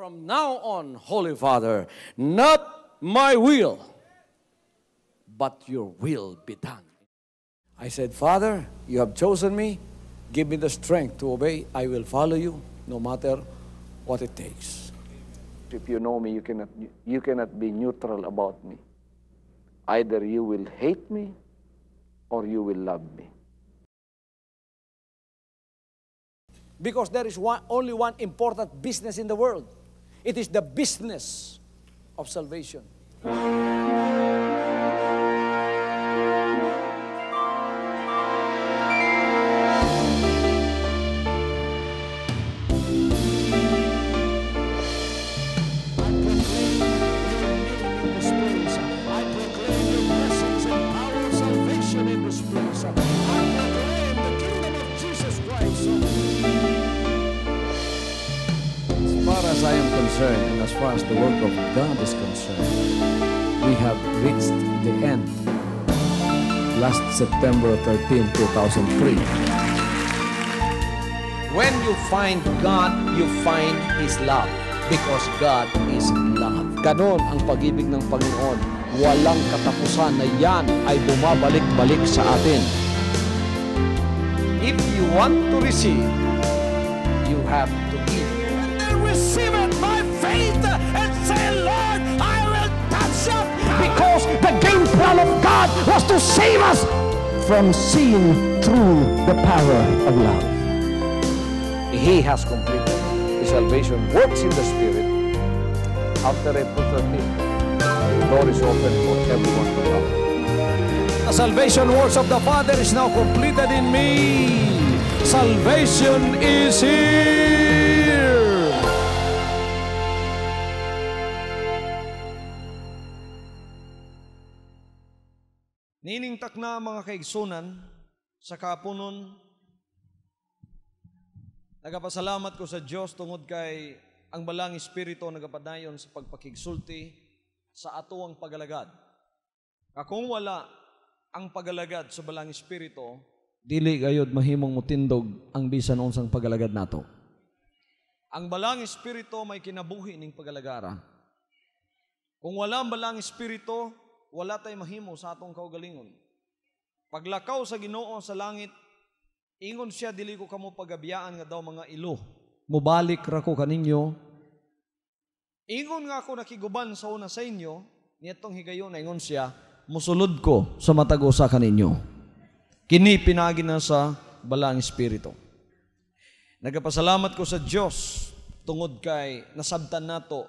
From now on, Holy Father, not my will, but your will be done. I said, Father, you have chosen me. Give me the strength to obey. I will follow you no matter what it takes. If you know me, you cannot be neutral about me. Either you will hate me or you will love me. Because there is only one important business in the world. It is the business of salvation. As I am concerned, and as far as the work of God is concerned, we have reached the end. Last September 13, 2003. When you find God, you find His love, because God is love. Ganon ang pag-ibig ng Panginoon. Walang katapusan na yan ay bumabalik-balik sa atin. If you want to receive, you have to give. Receive it by faith and say, Lord, I will touch up. Because the game plan of God was to save us from sin through the power of love. He has completed His salvation. Works in the Spirit. After April 13, the door is open for everyone to come. The salvation works of the Father is now completed in me. Salvation is here. Nilingtak na mga kaigsunan sa kapunon. Nagapasalamat ko sa Diyos tungod kay ang balang espiritu nagapadayon sa pagpakigsulti sa atuang pagalagad. Kakung wala ang pagalagad sa balang espiritu, dili gayod mahimong mutindog ang bisan unsang pagalagad nato. Ang balang espiritu may kinabuhi ning pagalagara. Kung wala ang balang espiritu, wala tayong mahimo sa atong kaugalingon. Paglakaw sa Ginoo sa langit, ingon siya, dili ko kamo pagabiyaan nga daw mga ilo. Mubalik ra ko kaninyo. Ingon nga ako nakiguban sa una sa inyo, nitong higayon na ingon siya, musulod ko sa matagosa kaninyo. Kini pinagi na sa balang espiritu. Nagapasalamat ko sa Dios tungod kay nasabtan nato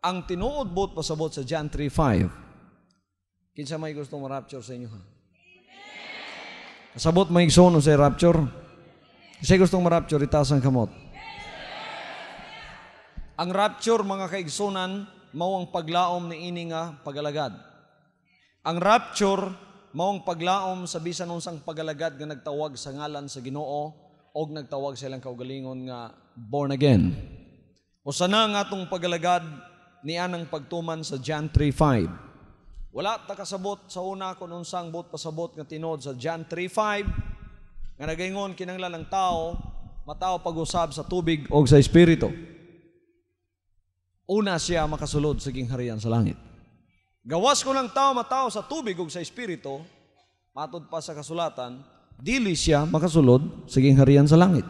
ang tinuod buot pasabot sa John 3:5. Kinsa may gusto mo rapture sa inyo, ha? Kasabot may igsono sa rapture. Kasi gusto mo rapture, itaas ang kamot. Ang rapture, mga kaigsonan, mawang paglaom ni ini nga pagalagad. Ang rapture, mawang paglaom sa bisan unsang pagalagad nga nagtawag sa ngalan sa Ginoo o nagtawag sa ilang kaugalingon nga born again. O sana nga itong pagalagad ni anang pagtuman sa John 3:5. Wala takasabot sa una kung unsang buot pasabot nga tinod sa John 3:5 nga nagaingon kinanglan ang tao matao pag-usab sa tubig o sa espiritu. Una siya makasulod sa gingharian sa langit. Gawas ko lang tao matao sa tubig o sa espiritu, matod pa sa kasulatan, dili siya makasulod sa gingharian sa langit.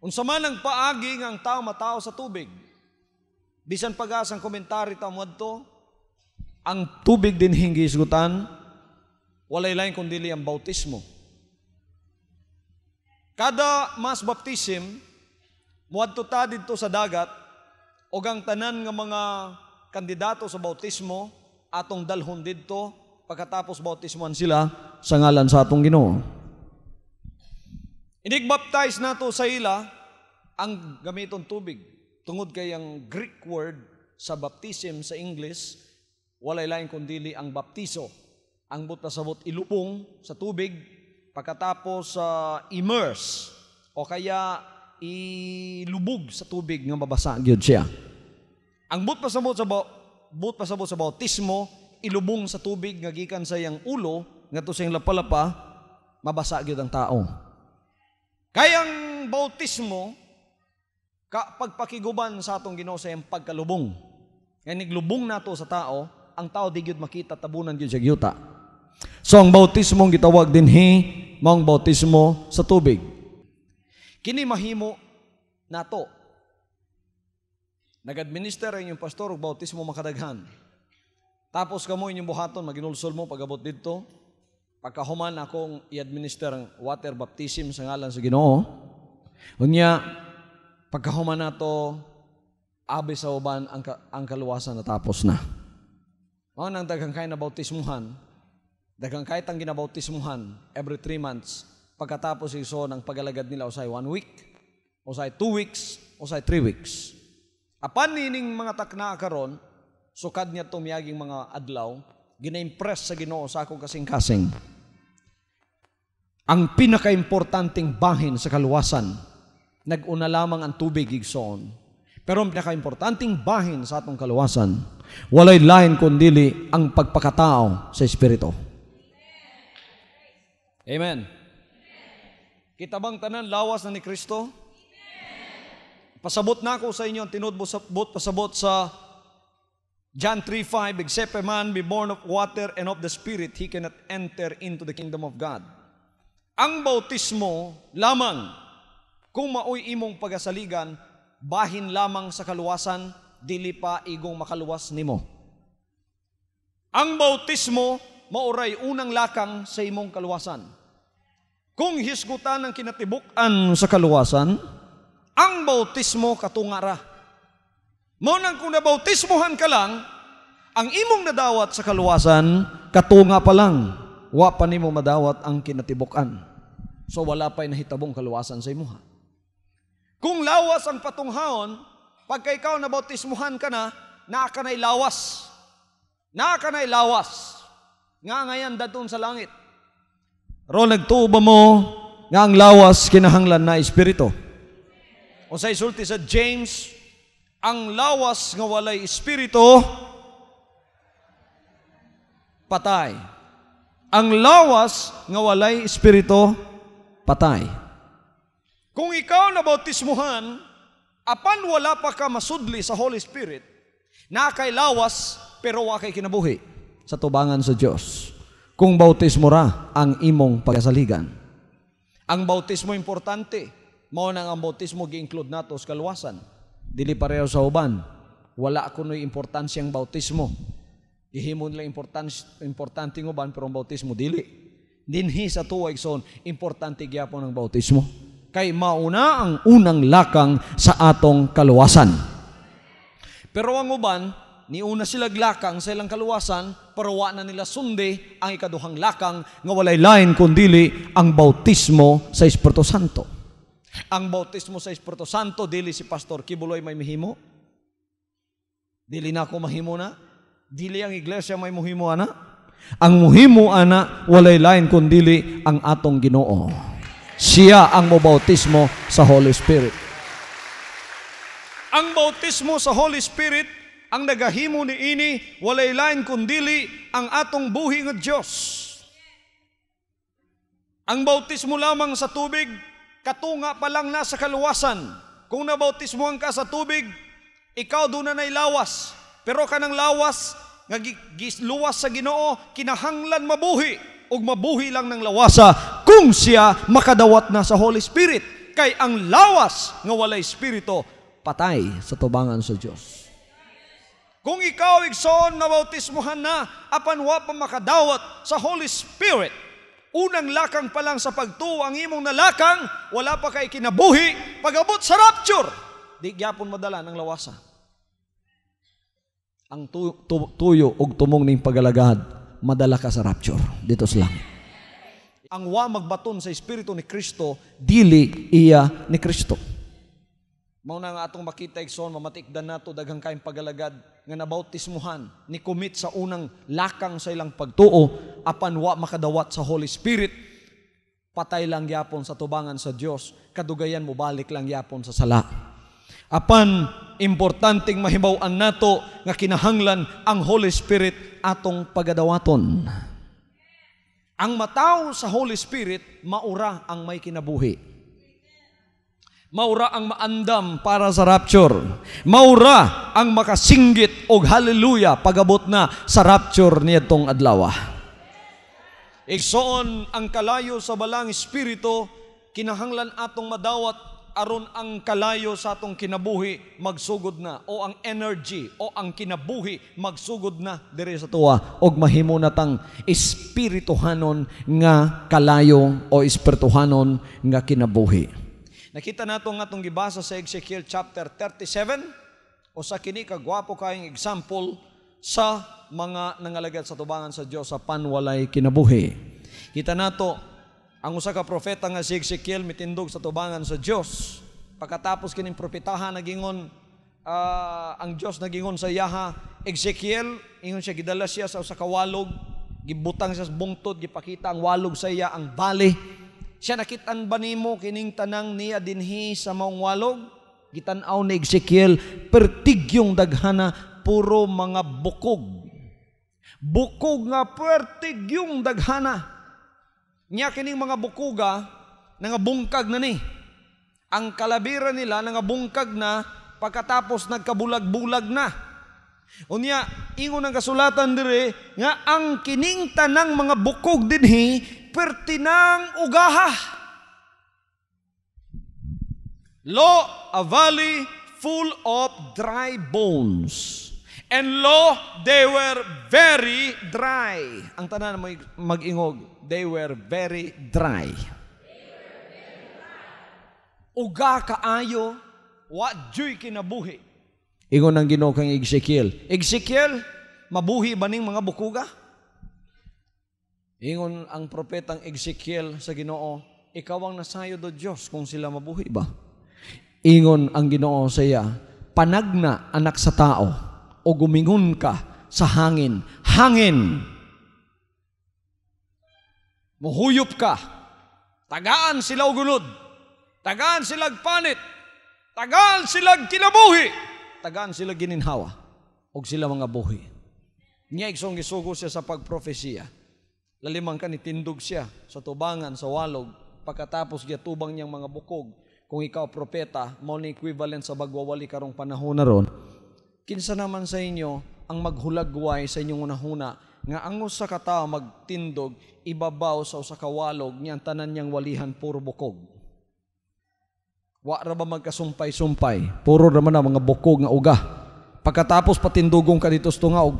Unsa man ang paagi nga ang tao matao sa tubig, bisan pag-asang komentary ta muadto, ang tubig din hingi isgutan, walay lain kundili ang bautismo. Kada mass baptism, muadto ta didto sa dagat, og ang tanan nga mga kandidato sa bautismo, atong dalhon didto, pagkatapos bautismoan sila sa ngalan sa atong Ginoo. Inigbaptize nato sa ila ang gamitong tubig, tungod kay ang Greek word sa baptism sa English, walay lain kundili ang baptizo, ang butasabot ilupong sa tubig, pagkatapos immerse o kaya ilubog sa tubig nga mabasa gyud siya. Ang butasabot sa bautismo, ilubong sa tubig nga gikan sa iyang ulo ngadto sa iyang lapalapa, mabasa gyud ang tao. Kayang bautismo Pagpakiguban sa atong Ginoo sa iyang pagkalubong. Nga niglubong nato sa tao, ang tao di gyud makita tabunan gyud siya yuta. So ang bautismo gitawag dinhi mao ang bautismo sa tubig. Kini mahimo nato. Nagadminister ang inyong pastor og bautismo makadaghan. Tapos kamo inyong buhaton maginulsol mo pagabot didto. Pagkahuman akong i-administer ang water baptism sa ngalan sa Ginoo. Unya pagkahuman nato abi sa uban ang kaluwasan natapos na. Mao nang daghang kay na bautismuhan. Daghang kay tang ginabautismuhan every 3 months. Pagkatapos iso ng pagalagad nila usay 1 week, usay 2 weeks, usay 3 weeks. Apan nining mga takna karon, sukad niya tumiyaging mga adlaw, gina-impress sa Ginoo sa akong kasing-kasing. Ang pinaka-importanting bahin sa kaluwasan, nag-una lamang ang tubig igsoon. Pero ang pinaka-importanting bahin sa atong kaluwasan, walay lain kundili ang pagpakatao sa Espiritu. Amen. Kita bang tanan lawas na ni Kristo? Pasabot na ako sa inyo ang tinudbot pasabot sa John 3:5, except a man be born of water and of the Spirit, he cannot enter into the kingdom of God. Ang bautismo lamang, kung maoy imong pagasaligan, bahin lamang sa kaluwasan, dili pa igong makaluwas nimo. Ang bautismo, mauray unang lakang sa imong kaluwasan. Kung hisgutan ang kinatibukan sa kaluwasan, ang bautismo katungara. Maunang kung nabautismohan ka lang, ang imong nadawat sa kaluwasan, katunga pa lang, wa pa nimo madawat ang kinatibukan. So wala pa'y nahitabong kaluwasan sa imuha. Kung lawas ang patunghaon, pagka ikaw nabautismohan ka na, naakanay lawas. Naakanay lawas. Nga ngayan dadun sa langit. Ro nagtuba mo, nga ang lawas kinahanglan na espiritu. O sa isulti sa James, ang lawas nga walay espiritu, patay. Ang lawas nga walay espiritu, patay. Kung ikaw nabautismuhan, apan wala pa ka masudli sa Holy Spirit, na kay lawas, pero wa kay kinabuhi sa tubangan sa Diyos. Kung bautismo ra ang imong pagasaligan. Ang bautismo importante, mao nang ang bautismo gi-include nato sa kaluwasan. Dili pareho sa uban. Wala kuno'y importansyang bautismo. Gihimo nila importante ng uban, pero ang bautismo, dili. Dinhi sa tuwag son, importante gyapon ang bautismo. Kay mauna ang unang lakang sa atong kaluwasan. Pero ang uban, niuna silang lakang sa ilang kaluwasan, pero wa na nila sundi ang ikaduhang lakang nga walay lain kundili ang bautismo sa Espiritu Santo. Ang bautismo sa Espiritu Santo, dili si Pastor Kibuloy may mahimo. Dili na ako mahimo na. Dili ang iglesia may muhimo ana. Ang muhimo ana, walay lain kundili ang atong Ginoo. Siya ang mobautismo sa Holy Spirit. Ang bautismo sa Holy Spirit, ang nagahimo ni ini, walay lain kundili ang atong buhi nga Dios. Ang bautismo lamang sa tubig, katunga pa lang nasa kaluwasan. Kung nabautismuhan ka sa tubig, ikaw doon na nailawas. Pero kanang lawas, luwas sa Ginoo, kinahanglan mabuhi, o mabuhi lang ng lawasa, kung siya makadawat na sa Holy Spirit. Kay ang lawas nga walay Espiritu, patay sa tubangan sa Diyos. Kung ikaw, igsoon, nabautismuhan na, apan wa pa makadawat sa Holy Spirit, unang lakang pa lang sa pagtuo ang imong nalakang, wala pa kay kinabuhi, pag-abot sa rapture, di gyapon madala ng lawasa. Ang tuyo og tumong ning pagalagad, madala ka sa rapture, dito sa langit. Ang wa magbaton sa Espiritu ni Kristo, dili iya ni Kristo. Mauna nga atong makita igsoon, mamatikdan nato daghang kayong pagalagad, nga nabautismuhan ni commit sa unang lakang sa ilang pagtuo, apan wa makadawat sa Holy Spirit, patay lang yapon sa tubangan sa Dios, kadugayan mo balik lang yapon sa sala. Apan importanteng mahibaw-an nato nga kinahanglan ang Holy Spirit atong pagadawaton. Ang mataw sa Holy Spirit, maura ang may kinabuhi. Maura ang maandam para sa rapture. Maura ang makasinggit og hallelujah pagabot na sa rapture nitong adlaw. Igsoon ang kalayo sa balang espiritu, kinahanglan atong madawat aron ang kalayo sa atong kinabuhi magsugod na, o ang energy o ang kinabuhi magsugod na diri sa tuwa og mahimo natang espirituhanon nga kalayo o espirituhanon nga kinabuhi. Nakita nato nga itong gibasa sa Ezekiel chapter 37 o sa kini kagwapo kayong example sa mga nangalagad sa tubangan sa Dios sa panwalay kinabuhi. Kita nato ang usa ka propeta nga si Ezekiel mitindog sa tubangan sa Dios. Pagkatapos kining propetahan nagingon ang Dios nagingon sa iyaha Ezekiel, ingon siya gidala siya sa usa ka walog, gibutang siya sa bungtod, gipakita ang walog sa iya ang bali. Siya nakitan ba nimo kining tanang niya dinhi sa maong walog? Gitanaw ni Ezekiel, pertigyong daghana, puro mga bukog. Bukog nga pertigyong daghana. Niya kining mga bukuga, nangabungkag na ni. Ang kalabira nila, nangabungkag na, pagkatapos nagkabulag-bulag na. O niya, ingon ang kasulatan dire, nga ang kining tanang mga bukog dinhi, pertinang ugaha. Lo, a valley full of dry bones. And lo, they were very dry. Ang tanan mag-ingog, they were very dry. Uga kaayo, wa dyo'y kinabuhi. Ingon ang Ginoo kang Ezekiel. Ezekiel, mabuhi ba ning mga bukuga? Ingon ang propetang Ezekiel sa Ginoo, ikaw ang nasayo do Diyos kung sila mabuhi ba? Ingon ang Ginoo sa iya, panagna anak sa tao o gumingon ka sa hangin. Hangin! Muhuyop ka. Tagaan sila og gulod. Tagaan sila panit. Tagaan sila kinabuhi. Tagaan sila gininhawa. Og sila mga buhi. Niya iksong gisugo siya sa pagprofesiya. Lalimang ka nitindog siya sa tubangan, sa walog, pagkatapos giatubang niyang mga bukog. Kung ikaw propeta, mao ni equivalent sa bagwawali karong panahon na ron. Kinsa naman sa inyo ang maghulagway sa inyong unahuna, nga ang usa ka tawo magtindog, ibabaw sa usa ka walog, niyang tanan niyang walihan, puro bukog. Wa ra ba magkasumpay-sumpay, puro ra man ang mga bukog nga uga. Pagkatapos patindugong ka dito sa tunga o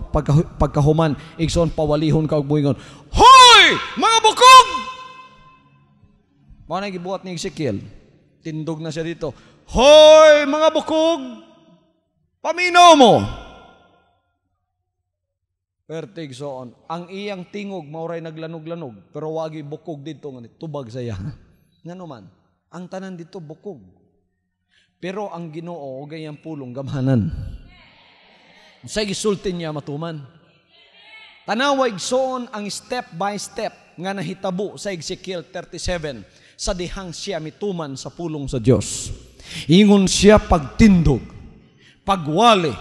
pagkahuman, igsoon pawalihon ka o buhingon, hoy! Mga bukog! Mga nagibuhat ni Ezekiel, tindog na siya dito, hoy! Mga bukog! Paminaw mo! Perte igsoon, ang iyang tingog, mauray naglanog-lanog, pero wagi bukog dito, tubag saya. Nga naman, ang tanan dito bukog. Pero ang Ginoo, gayang pulong gamhanan. Sa gisultin niya matuman. Tanawag soon ang step by step nga nahitabo sa Ezekiel 37 sa dihang siya mituman sa pulong sa Dios. Ingon siya pagtindog, pagwali,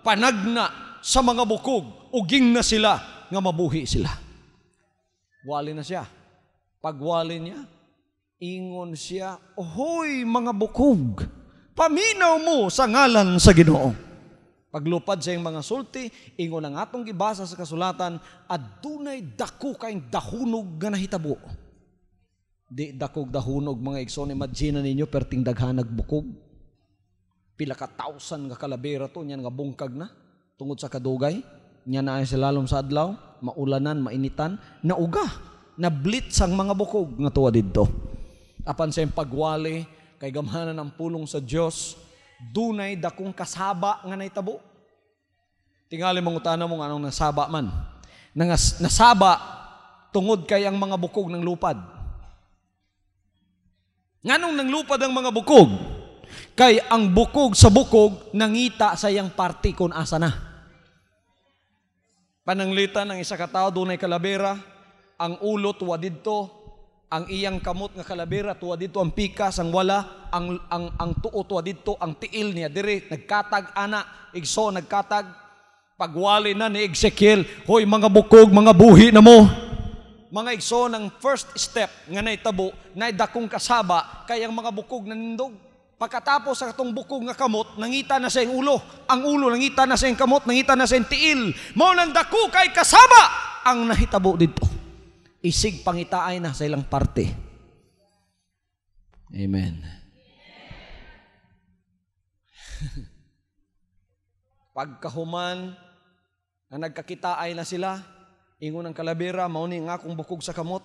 panagna sa mga bukog, uging na sila nga mabuhi sila. Wali na siya. Pagwali niya, ingon siya, ohoy mga bukog, paminaw mo sa ngalan sa Ginoo. Paglupad sa mga sulti, ingon ang atong gibasa sa kasulatan, adunay dako kayong dahunog nga nahitabo. Di dakog dahunog mga igsoon, imagine ninyo perting daghanag bukog. Pila ka tausan nga kalabera to, niyan nga bungkag na, tungod sa kadugay, niyan na ay silalom sa adlaw, maulanan, mainitan, nauga, nablitz ang mga bukog nga tuwa didto. Apan sa pagwali, kay gamhanan ang pulong sa Dios, dunay dakong kasaba nga naitabo. Tingali mong utana mong anong nasaba man. Nasaba tungod kay ang mga bukog ng lupad. Nganong nang lupad ang mga bukog? Kay ang bukog sa bukog nangita sa iyang parte kung asa na. Pananglitan ng isa katao dunay kalabera, ang ulo tuwa didto, ang iyang kamot nga kalabera tuwa dito, ang pikas ang wala, ang tuo tuwa dito, ang tiil niya dire nagkatag ana, igso nagkatag. Pagwali na ni Ezekiel, hoy mga bukog, mga buhi na mo. Mga igso ng first step nga naitabo, naidakong kasaba kay ang mga bukog nanindog. Pagkatapos sa katong bukog nga kamot, nangita na sa ulo. Ang ulo, nangita na sa kamot, nangita na sa tiil. Mao nang dako kay kasaba ang nahitabo dito. Isig pangitaay na sa ilang parte. Amen. Pagkahuman na nagkakitaay na sila, ingon ang kalabira, mauni ang akong bukog sa kamot.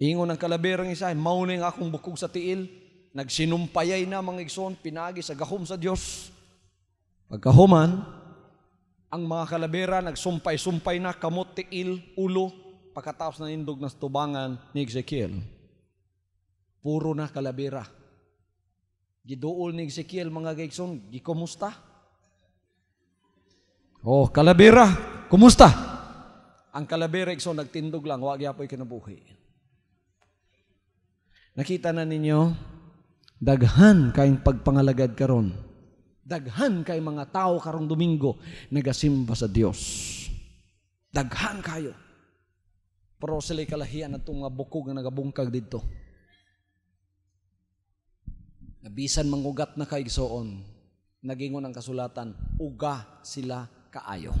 Ingon ang kalabira ng isa, mauni ang akong bukog sa tiil. Nagsinumpayay na mga igsoon, pinagi sa gahom sa Dios. Pagkahuman, ang mga kalabera nagsumpay-sumpay na kamot, tiil, ulo, pagkatapos na nindog na tubangan ni Ezekiel. Puro na kalabera. Giduol ni Ezekiel mga igsoon, gikumusta? Oh, kalabera, kumusta? Ang kalabera igsoon nagtindog lang, wag yapoy kinabuhi. Nakita na ninyo, daghan kayong pagpangalagad karon. Daghan kay mga tao karong Domingo nagasimba sa Dios. Daghan kayo. Pero sila'y kalahian na itong bukog na nagabungkag dito. Nabisan mangugat na kaigsoon. Nagingon ang kasulatan, uga sila kaayo.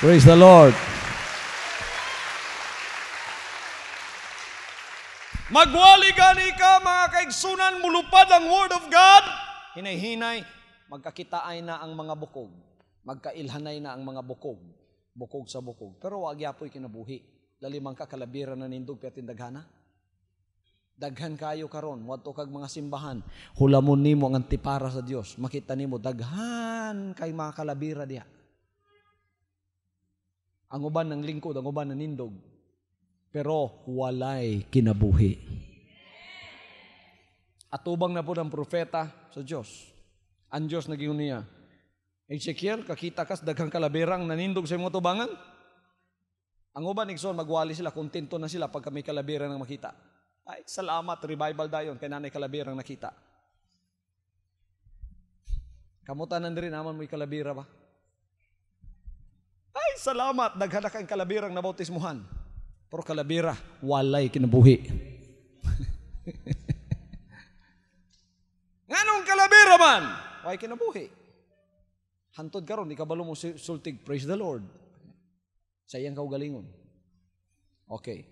Praise the Lord. Magwali gani ka mga kaigsunan, mulupad ang Word of God. Hinay-hinay, magkakitaay na ang mga bukog. Magkailhanay na ang mga bukog. Bukog sa bukog. Pero wag yapoy kinabuhi. Lalimang kakalabira na nindog piyatin daghana. Daghan kayo karon, wadto kag mga simbahan. Hulamon nimo ang antipara sa Dios. Makita nimo daghan kay mga kalabira diha. Ang uban ng lingkod, ang uban ng nindog. Pero walay kinabuhi. Atubang na po ng profeta sa Diyos. Ang Diyos naging niya, Ezekiel, kakita kas daghang kalaberang nanindog sa mga tubangan. Ang uban, igsoon, magwali sila, kontento na sila pagka may kalaberang nang makita. Ay, salamat, revival dayon, kay nanay kalaberang nakita. Kamutanan rin naman mo'y kalabera ba? Ay, salamat, daghana kang kalaberang nabautismuhan. Pero kalabira, walay kinabuhi. Nganong kalabira man? Walay kinabuhi. Hantod karon ron, ikabalo mo sultig, praise the Lord. Sa iyang kaugalingon. Okay.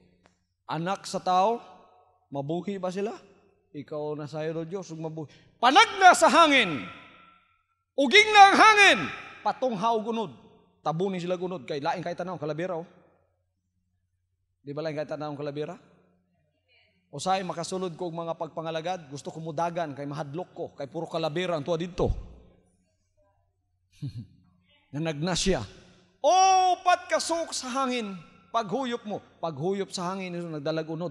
Anak sa tao, mabuhi ba sila? Ikaw na sayo do Diyos, mabuhi. Panag na sa hangin, uging na ang hangin, patunghaw gunod. Tabunin sila gunod, kay laing kay tanaw, kalabira oh. Di ba lang kaya tanawang kalabira? O sa'y makasulod ko mga pagpangalagad, gusto ko mudagan, kay mahadlok ko, kay puro kalabira ang tuwa dito. Nanagna siya. O, patkasok sa hangin, paghuyop mo. Paghuyop sa hangin, nagdalagunod.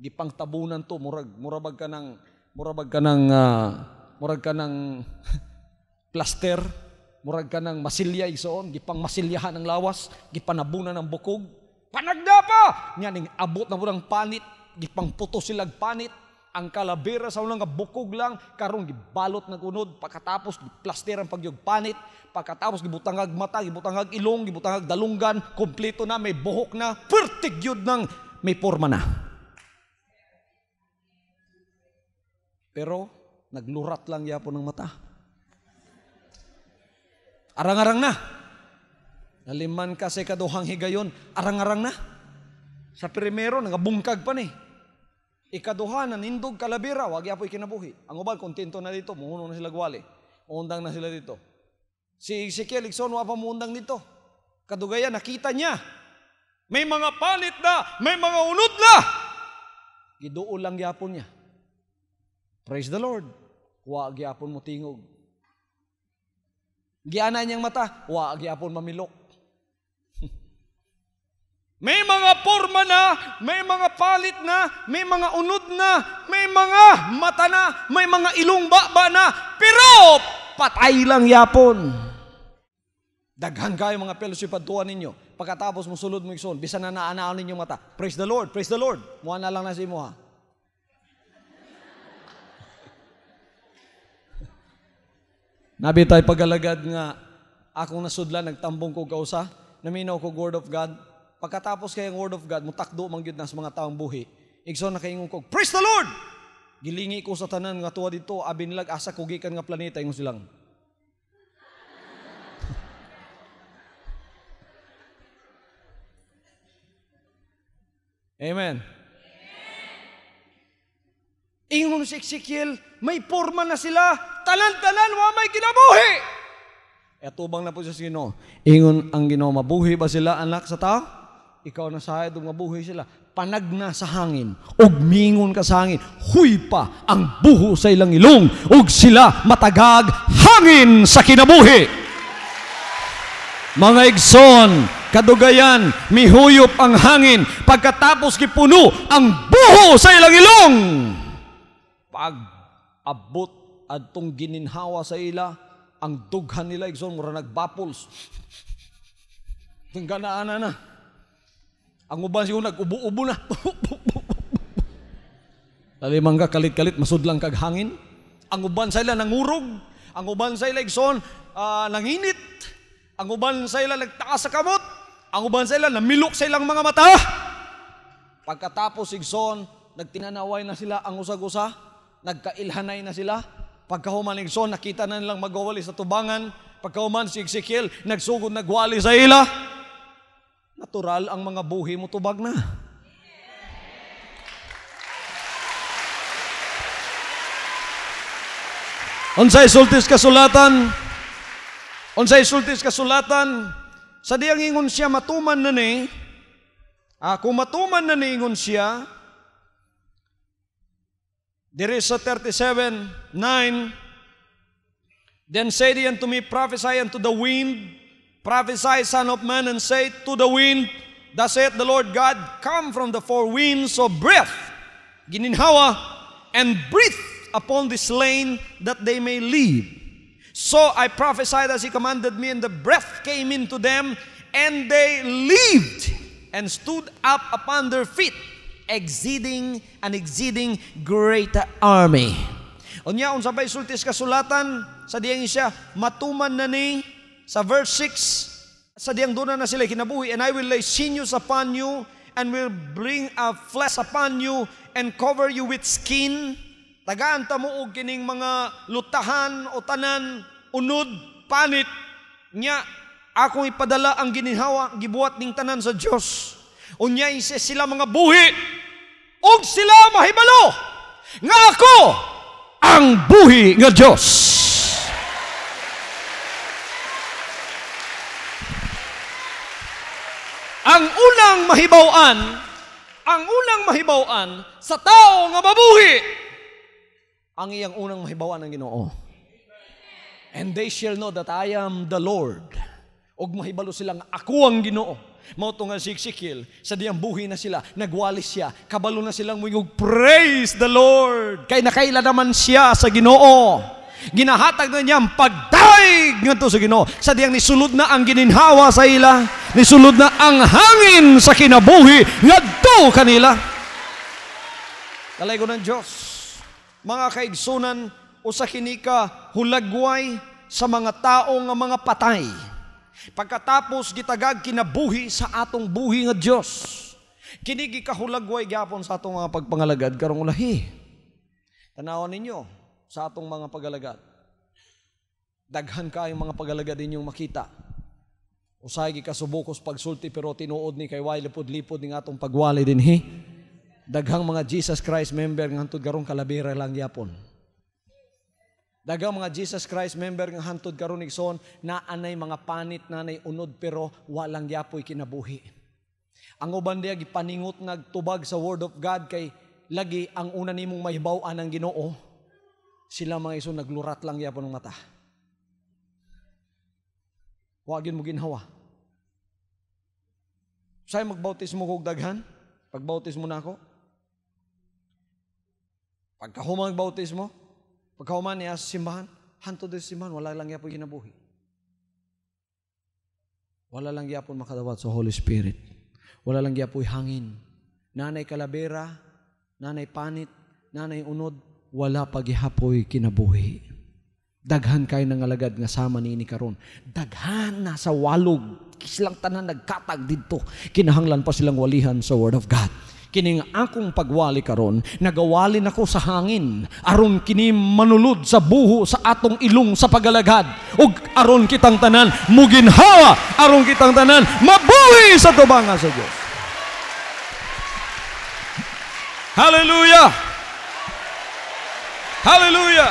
Gipang tabunan to, murabag ka ng plaster, murag ka ng masilya, isoon, gipang masilyahan ng lawas, gipanabunan ng bukog, panagda pa! Nganing abot na po ng panit, gipang puto silag panit, ang kalabira sa unang bukog lang, karong gibalot ng unod, pagkatapos plaster ang pagyog panit, pagkatapos gibutangag mata, gibutangag ilong, gibutangag dalunggan, kompleto na, may buhok na, pertigyod ng may porma na. Pero, naglurat lang yapo ng mata. Arang-arang na. Naliman ka sa ikaduhang higayon, arang-arang na. Sa primero, nagabungkag pa ni. Ikaduha, nanindog kalabira, wag yapoy kinabuhi. Ang ubal, kontento na dito, muhuno na sila gwali. Muundang na sila dito. Si Ezekiel, Ikson, wapa muundang dito. Kadugayan, nakita niya. May mga palit na, may mga unod na. Giduol lang yapon niya. Praise the Lord. Wag yapon mo tingog. Gianay niyang mata, wag yapon mamilok. May mga porma na, may mga palit na, may mga unod na, may mga mata na, may mga ilong baba na, pero patay lang yapon. Daghan kayo mga fellowship at tuwa ninyo. Pagkatapos musulod mo ikson, bisan na naanaan ninyo mata. Praise the Lord, praise the Lord. Muha na lang na si Muha. Nabi tayo pagalagad nga, akong nasudlan, nagtambong ko kausa, naminaw ko Word of God. Pagkatapos kayang Word of God, mutakdo mangyud na sa mga taong buhi, Igsoon na kayo kog, praise the Lord! Gilingi ko sa tanan nga tuwa dito, abinlag asa kugikan nga planeta yung silang. Amen. Ingon si Ezekiel, may porma na sila, tanan-tanan wa may kinabuhi. Etubang na po sa Sino. Ingon ang Ginoo, mabuhi ba sila anak sa tao? Ikaw na sayad nga mabuhi sila. Panag na sa hangin, ug mingon ka sa hangin, huy pa ang buho sa ilang ilong, ug sila matagag hangin sa kinabuhi. Mga igsoon, kadugayan, mihuyop ang hangin, pagkatapos gipuno ang buho sa ilang ilong. Pag abot at tong gininhawa sa ila, ang dughan nila igsoon, mura nagbapuls. Tingganaan na. Ang uban siya nag-ubo-ubo na. Talimang ka, kalit-kalit, masudlang kag hangin. Ang uban sa ila nangurog. Ang uban sa ila igsoon, nanginit. Ang uban sa ila nagtaas sa kamot. Ang uban sa ila namilok sa ilang mga mata. Pagkatapos igsoon, nagtinanaway na sila ang usag-usa, nagkailhanay na sila. Pagkahuman igsoon, nakita na nilang magwawali sa tubangan. Pagkahuman si Ezekiel, nagsugod nagwali sa ila. Natural ang mga buhi mo tubag na. Unsay sultis kasulatan? Unsay sultis kasulatan, sa diyang ingon siya matuman na ni, kung matuman na ni ingon siya, there is a 37:9, then say thee unto me, prophesy unto the wind, prophesy, son of man, and say to the wind, thus saith the Lord God, come from the four winds of breath, gininhawa, and breathe upon the slain that they may live. So I prophesied as he commanded me, and the breath came into them, and they lived and stood up upon their feet, exceeding and exceeding great army. Unya unsa bay sultis kasulatan sa diyang siya matuman na ni sa verse 6 sa diyang duna na sila kinabuhi, and I will lay sinews upon you and will bring a flesh upon you and cover you with skin. Tagaan tamo og kining mga lutahan o tanan, unod, panit, nya akong ipadala ang gininhawa, gibuhat ning tanan sa Dios. Unya isa sila mga buhi, og sila mahibalo, nga ako ang buhi nga Dios. Ang unang mahibawan sa tao nga mabuhi, ang iyang unang mahibawan ng Ginoo. And they shall know that I am the Lord. Og mahibalo silang ako ang Ginoo. Mautungan si Ezekiel, sa diyang buhi na sila, nagwalis siya, kabalo na silang mungog, praise the Lord! Kay nakaila naman siya sa Ginoo. Ginahatag na niya ang pagdaig ngadto sa Ginoo. Sa diyang nisulod na ang gininhawa sa ila, nisulod na ang hangin sa kinabuhi ngadto kanila. Talay ko ng Diyos. Mga kaigsunan, o sa kinika hulagway sa mga taong nga mga patay. Pagkatapos gitagag kinabuhi sa atong buhi nga Dios. Kinigi kahulagway gyapon sa atong mga pagpangalagad karong lahi. Tanawon ninyo sa atong mga pagalagad. Daghan kayong mga pagalagad ninyong makita. Usay gikasubokos pagsulti pero tinuod ni kay way lipod-lipod ning atong pagwali dinhi. Daghang mga Jesus Christ member nga hantud karon kalabira lang yapon. Daghang mga Jesus Christ member nga hantud karon igsoon na anay mga panit nanay unod pero walang yapoy kinabuhi. Ang uban diya gipaningot nagtubag sa word of God kay lagi ang una nimong mahibaw-an ang Ginoo. Sila mga iso naglurat lang yapon ng mata. Wa gyud mo ginhawa. Say magbautismo kog daghan? Pagbautismo na ako? Pagkahuman ang bautismo, pagkahuman niya sa simbahan, hanto din sa simbahan, wala lang yapon ginabuhi. Wala lang yapon makadawat sa Holy Spirit. Wala lang yapon hangin. Nanay kalabera, nanay panit, nanay unod, wala pagihapoy kinabuhi. Daghan kayo ng alagad nga sama ni karon. Daghan na sa walog. Silang tanan nagkatag dito. Kinahanglan pa silang walihan sa Word of God. Kining akong pagwali karon, nagawalin ako sa hangin. Aron kini manulod sa buho sa atong ilong sa pagalagad. Ug aron kitang tanan muginhawa, aron kitang tanan mabuhi sa tubanga sa Dios. Hallelujah! Hallelujah!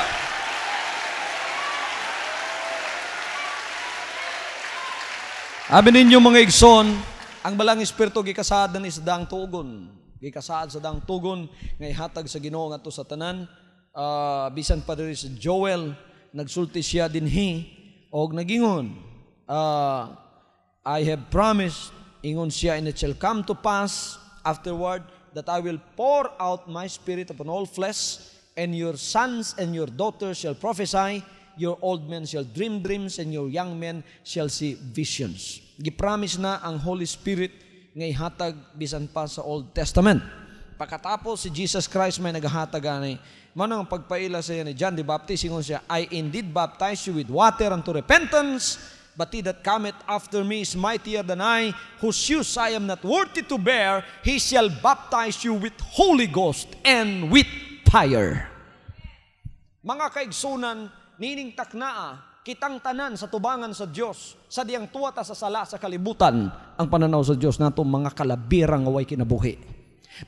Amin ninyo mga igsoon, ang balang espiritu gikasaad na ni sa daang tugon. Gikasaad sa daang tugon ngay hatag sa Ginoo ngadto sa tanan. Bisan pa diri sa Joel, nagsulti siya dinhi og nagingon. I have promised, ingon siya, and it shall come to pass afterward that I will pour out my spirit upon all flesh, and your sons and your daughters shall prophesy, your old men shall dream dreams, and your young men shall see visions. Gipromise na ang Holy Spirit ngay hatag bisan pa sa Old Testament. Pagkatapos si Jesus Christ may naghatag ani. Manang pagpaila sa ni John the Baptist, ingon siya, I indeed baptize you with water unto repentance, but he that cometh after me is mightier than I, whose shoes I am not worthy to bear. He shall baptize you with Holy Ghost and with fire. Mga kaigsunan, nining taknaa, kitang tanan sa tubangan sa Dios, sa diyang tuwata sa sala sa kalibutan, ang pananaw sa Dios nato mga kalabirang way kinabuhi.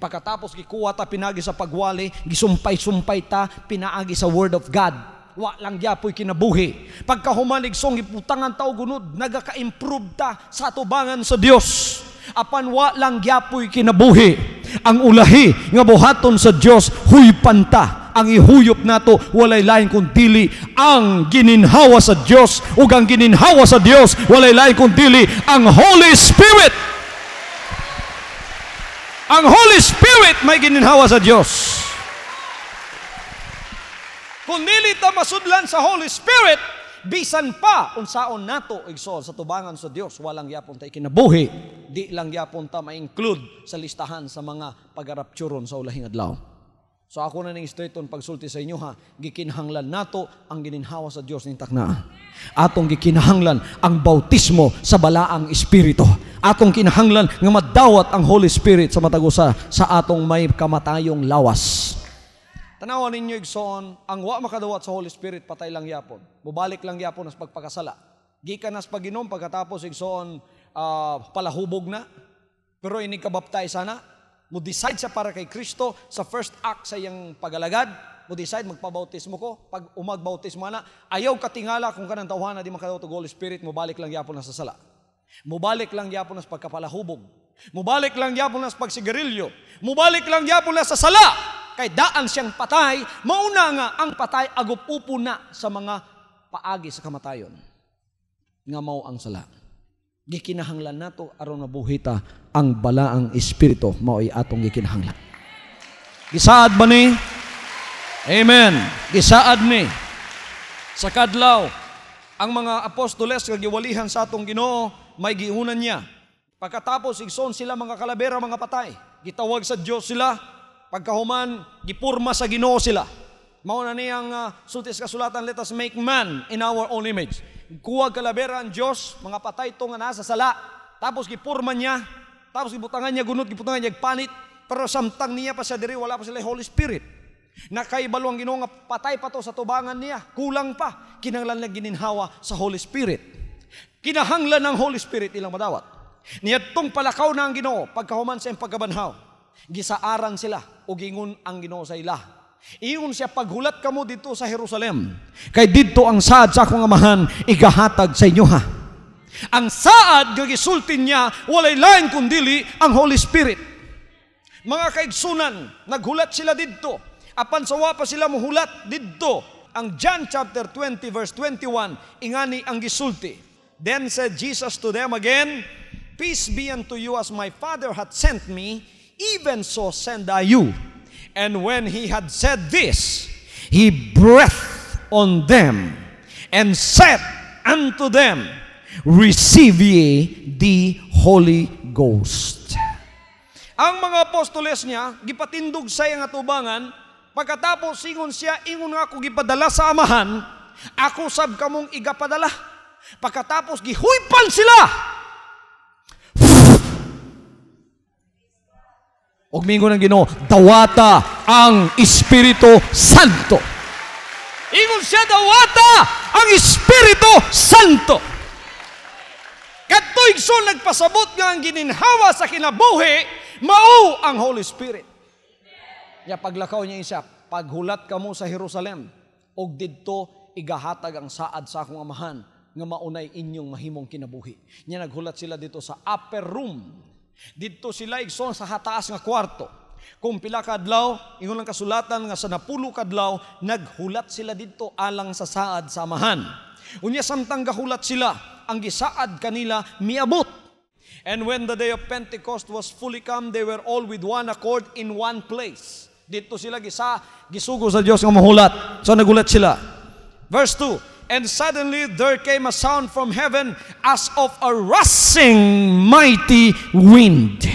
Pagkatapos gikuha ta pinagi sa pagwali, gisumpay-sumpay ta pinaagi sa word of God. Wa lang gyapoy kinabuhi. Pagkahumanig song giputangan ta og gunod, nagaka-improve ta sa tubangan sa Dios. Apan wa lang gyapoy kinabuhi. Ang ulahi nga buhaton sa Dios huypan ta. Ang ihuyop nato walay lain kundi ang gininhawa sa Dios, ug ang gininhawa sa Dios walay lain kundi ang Holy Spirit. Ang Holy Spirit may gininhawa sa Dios. Kun dili ta masudlan sa Holy Spirit, bisan pa unsaon nato igsoon sa tubangan sa Dios, walang yapon ta ikinabuhi, di lang yapon ta ma-include sa listahan sa mga pagarapturon sa ulahing adlaw. So ako na ning straight on pagsulti sa inyo ha, gikinahanglan nato ang gininhawa sa Dios ning taknaa. Atong gikinahanglan ang bautismo sa balaang espiritu. Atong kinahanglan nga madawat ang Holy Spirit sa matag usa sa atong may kamatayong lawas. Tanawon ninyo igsoon, ang wa makadawat sa Holy Spirit patay lang yapon. Mubalik lang yapon as pagpakasala. Gikan as paginom pagkatapos igsoon palahubog na. Pero ini kabaptay sana. Mo-decide siya para kay Kristo sa first act sa iyang pagalagad. Mo-decide, magpabautismo ko. Pag umagbautismo na, ayaw katingala kung kanang tawhana di makadawat og Holy Spirit, mubalik lang yapon na sa sala. Mubalik lang yapon na sa pagkapalahubog. Mubalik lang yapon na sa pagsigarilyo. Mubalik lang yapon na sa sala. Kay daan siyang patay, mauna nga ang patay agupupo na sa mga paagi sa kamatayon. Nga mao ang sala. Gikinahanglan nato aron mabuhita ang balaang espiritu, mao'y atong gikinahanglan. Gisaad ba ni? Amen. Gisaad ni. Sa kadlaw, ang mga apostoles nga giwalihan sa atong Ginoo may giunan niya. Pagkatapos igsoon sila mga kalabera, mga patay. Gitawag sa Dios sila, pagkahuman gipurma sa Ginoo sila. Mao na niyang sultis kasulatan, let us make man in our own image. Kuwag kalabera ang Dios, mga patay to nga nasa sala. Tapos gipurman niya, tapos gibutangan niya gunot, gibutangan niya panit, pero samtang niya pa siya diri wala pa sila Holy Spirit. Nakaibalo ang Ginoo nga patay pa to sa tubangan niya, kulang pa. Kinahanglan lang gininhawa sa Holy Spirit. Kinahanglan ng Holy Spirit ilang madawat. Niadtong palakaw na ang Ginoo pagkahuman sa pagkabanhaw. Gisaaran sila o gingon ang Ginoo sa ila. Iyon siya, paghulat kamo dito sa Jerusalem. Kay dito ang saad sa akong amahan igahatag sa inyo ha. Ang saad gagisultin niya walay lain kundili ang Holy Spirit. Mga kaigsunan, naghulat sila dito. Apan sawa pa sila muhulat dito. Ang John chapter 20 verse 21 ingani ang gisulti. Then said Jesus to them again, Peace be unto you, as my Father hath sent me, even so send I you. And when he had said this, he breathed on them and said unto them, Receive ye the Holy Ghost. Ang mga apostoles niya, gipatindog sa iyang atubangan, pagkatapos ingon siya, ingon nga ako gipadala sa amahan, ako sab kamong igapadala. Pagkatapos gihuypan sila. Ogmingo ng Ginoo, dawata ang Espiritu Santo. Ingon siya, dawata ang Espiritu Santo. Katoy so nagpasabot nga ang gininhawa sa kinabuhi, mao ang Holy Spirit. Nya paglakaw niya isa, paghulat kamo sa Jerusalem, og didto igahatag ang saad sa akong amahan, nga maunay inyong mahimong kinabuhi. Nya naghulat sila dito sa upper room. Dito sila igsoon sa hataas nga kwarto. Kung pila kadlaw, ingon lang kasulatan nga sa 10 kadlaw, naghulat sila dito alang sa saad sa amahan. Unya samtang gahulat sila, ang gisaad kanila miabot. And when the day of Pentecost was fully come, they were all with one accord in one place. Dito sila gisugo sa Dios nga mahulat. So nagulat sila. Verse 2. And suddenly there came a sound from heaven as of a rushing mighty wind.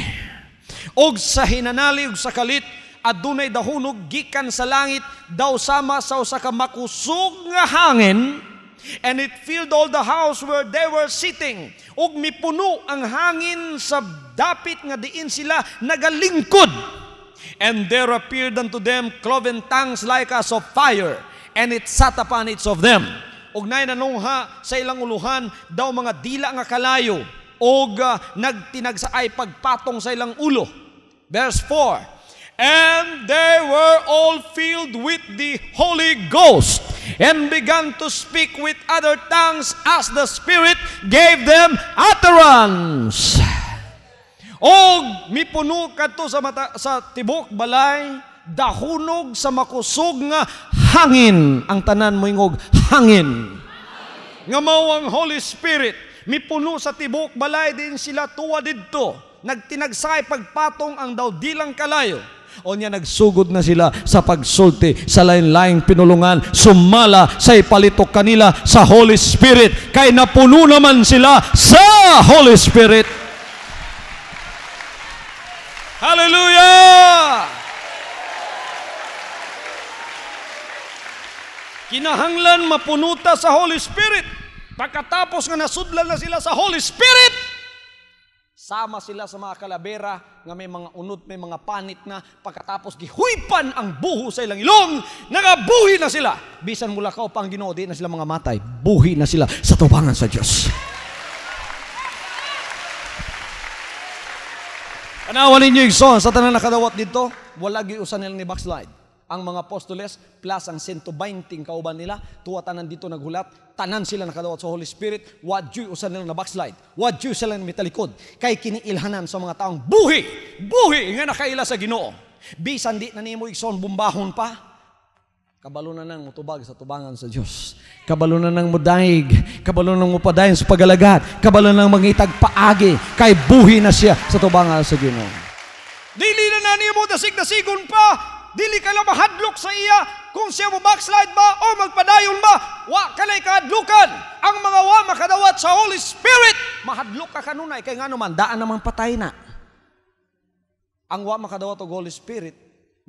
Og sa hinanali, og sa kalit, adunay dahunog gikan sa langit, daw sama sa usa ka makusog nga hangin, and it filled all the house where they were sitting. Og mipuno ang hangin sa dapit nga diin sila nagalingkod. And there appeared unto them cloven tongues like as of fire, and it sat upon each of them. Og nainanungha sa ilang uluhan daw mga dila nga kalayo, og nagtinag sa ay pagpatong sa ilang ulo. Verse 4, and they were all filled with the Holy Ghost, and began to speak with other tongues as the Spirit gave them utterance. Og mipuno kadto sa tibok balay, dahunog sa makusog nga hangin. Ang tanan moingog hangin. Nga mao ang Holy Spirit. Mipuno sa tibok balay din sila tuwa didto. Nagtinagsay pagpatong ang daw dilang kalayo. O niya nagsugod na sila sa pagsulti sa lain-laing pinulungan. Sumala sa ipalitok kanila sa Holy Spirit. Kay napuno naman sila sa Holy Spirit. Hallelujah! Kinahanglan mapunuta sa Holy Spirit. Pagkatapos nga nasudlan na sila sa Holy Spirit, sama sila sa mga kalabera nga may mga unod, may mga panit na. Pagkatapos gihuypan ang buho sa ilang ilong, nagabuhi na sila. Bisan mula kao pang Ginoo, di na sila mga matay, buhi na sila sa tubangan sa Diyos. Panawalin niyo yung son sa tanan nakadawat dito. Wala giusan nila ni backslide ang mga apostoles, plus ang 120 kauban nila, tuwa tanan dito naghulat, tanan sila nakadawat sa Holy Spirit, wadyo'y usan nila na backslide, wadyo'y sila na mitalikod, kay kiniilhanan sa mga taong buhi, buhi nga nakaila sa Ginoo. Bisan di na nimo igsoon bumbahon pa, kabalo na nang mutubag sa tubangan sa Diyos. Kabalo na nang mudaig. Kabalo na nang mupadayon sa pagalagat. Kabalo na nang mangitag paagi. Kay buhi na siya sa tubangan sa Ginoo. Dili na nimo dasig-dasigon pa. Dili ka lang mahadlok sa iya kung siya mo backslide ba o magpadayon ba. Wa ka lang kahadlukan. Ang mga wa makadawat sa Holy Spirit. Mahadlok ka kanunay. Kaya nga naman, daan namang patay na. Ang wa makadawat o Holy Spirit,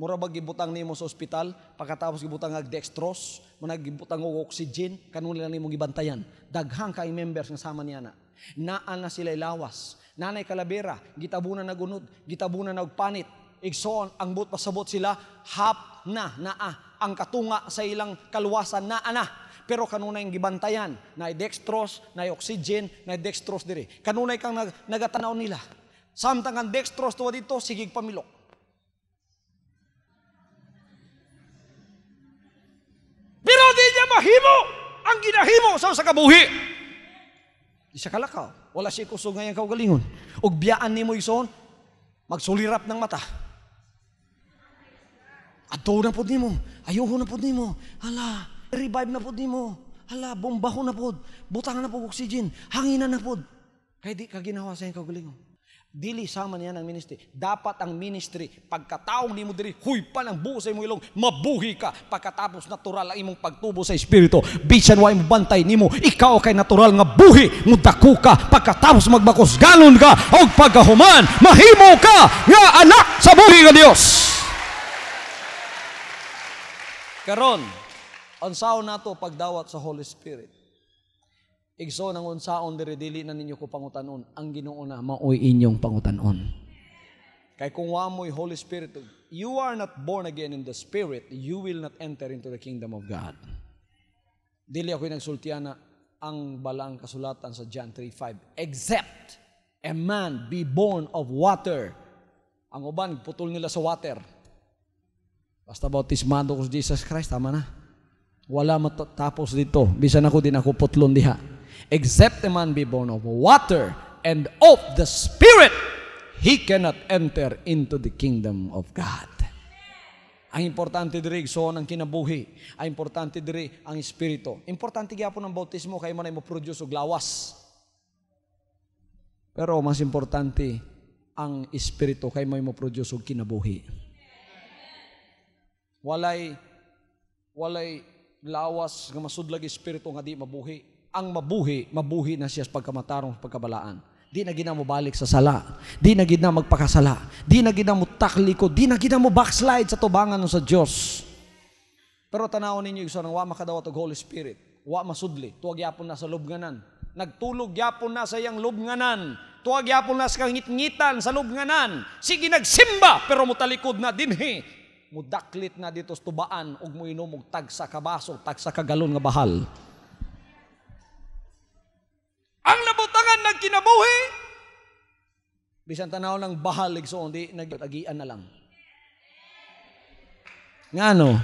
mura ba gibutang nimo sa ospital, pagkatapos gibutang ng dextrose, muna gibutang ng oxygen, kanunay lang nimo gibantayan. Daghang kay members ng sama niya na. Naan na sila ilawas. Nanay kalabera, gitabunan na gunod, gitabunan na panit. Igsoon, ang but pasabot sila, hap na, naa, ang katunga sa ilang kaluwasan, naa na. Pero kanunay ang gibantayan, na dextrose, na oxygen, na dextrose diri. Kanunay kang nagatanaw nila. Samtang ang dextrose tuwa dito, sigig pamilok. Pero di niya mahimo ang ginahimo sa kabuhi. Di siya kalakaw. Wala siya kusog ngayang kaugalingon. Ugbiyaan ni mo igsoon, magsulirap ng mata. Ato na pod nimo, ayuho na pod nimo, hala, revive na pod nimo, hala, bombaho na pod, butang na pod oxygen, hangina na pod. Kaya di ka ginawa sa iyong kagalingon. Dili sama niya ng ministry. Dapat ang ministry, pagkataong nimo diri, huy pa ng buo sa imong ilong, mabuhi ka, pagkatapos natural ang imong pagtubo sa Espiritu. Bisan wa imong bantay nimo, ikaw kay natural nga buhi, mudako ka, pagkatapos magbakos galon ka, o pagkahuman, mahimo ka, nga anak sa buhi ng Dios. Karon, unsaon nato pagdawat sa Holy Spirit? Igsoon ang unsaon diri dili na ninyo ko pangutan-on. Ang Ginoo na maoy inyong pangutan-on. Kay kung wamoy Holy Spirit, you are not born again in the Spirit, you will not enter into the kingdom of God. Dili ako'y nagsultiana ang balang kasulatan sa John 3:5. Except a man be born of water. Ang uban, putol nila sa water. Basta bautismado ko sa Jesus Christ, tama na. Wala matapos dito. Bisan ako, din ako putlon diha. Except a man be born of water and of the Spirit, he cannot enter into the kingdom of God. Ang importante diri igsoon ang kinabuhi. Ang importante diri ang espiritu. Importante gyapon ang bautismo kay manay mo produce og lawas. Pero mas importante ang espiritu kay may mo produce og kinabuhi. Walay lawas nga masudlag espiritu nga di mabuhi. Ang mabuhi, mabuhi na siya sa pagkamatarong pagkabalaan. Di na gina mo balik sa sala. Di na gina magpakasala. Di na gina mo takliko. Di na gina mo backslide sa tubangan ng sa Diyos. Pero tanawon ninyo yung sanang wa makadawat og Holy Spirit. Wa masudli. Tuwag yapon na sa lubnganan. Nagtulog yapon na sa iyang lubnganan. Tuwag yapon na sa ngit-ngitan sa lubnganan. Sige nagsimba pero mutalikod na dinhi. Mudaklit na dito sa tubaan og mo inom og tagsa ka baso, tagsa ka galon nga bahal. Ang labutangan nagkinabuhi. Bisan tanaw ng bahalig so hindi nagtagian na lang. Ngano?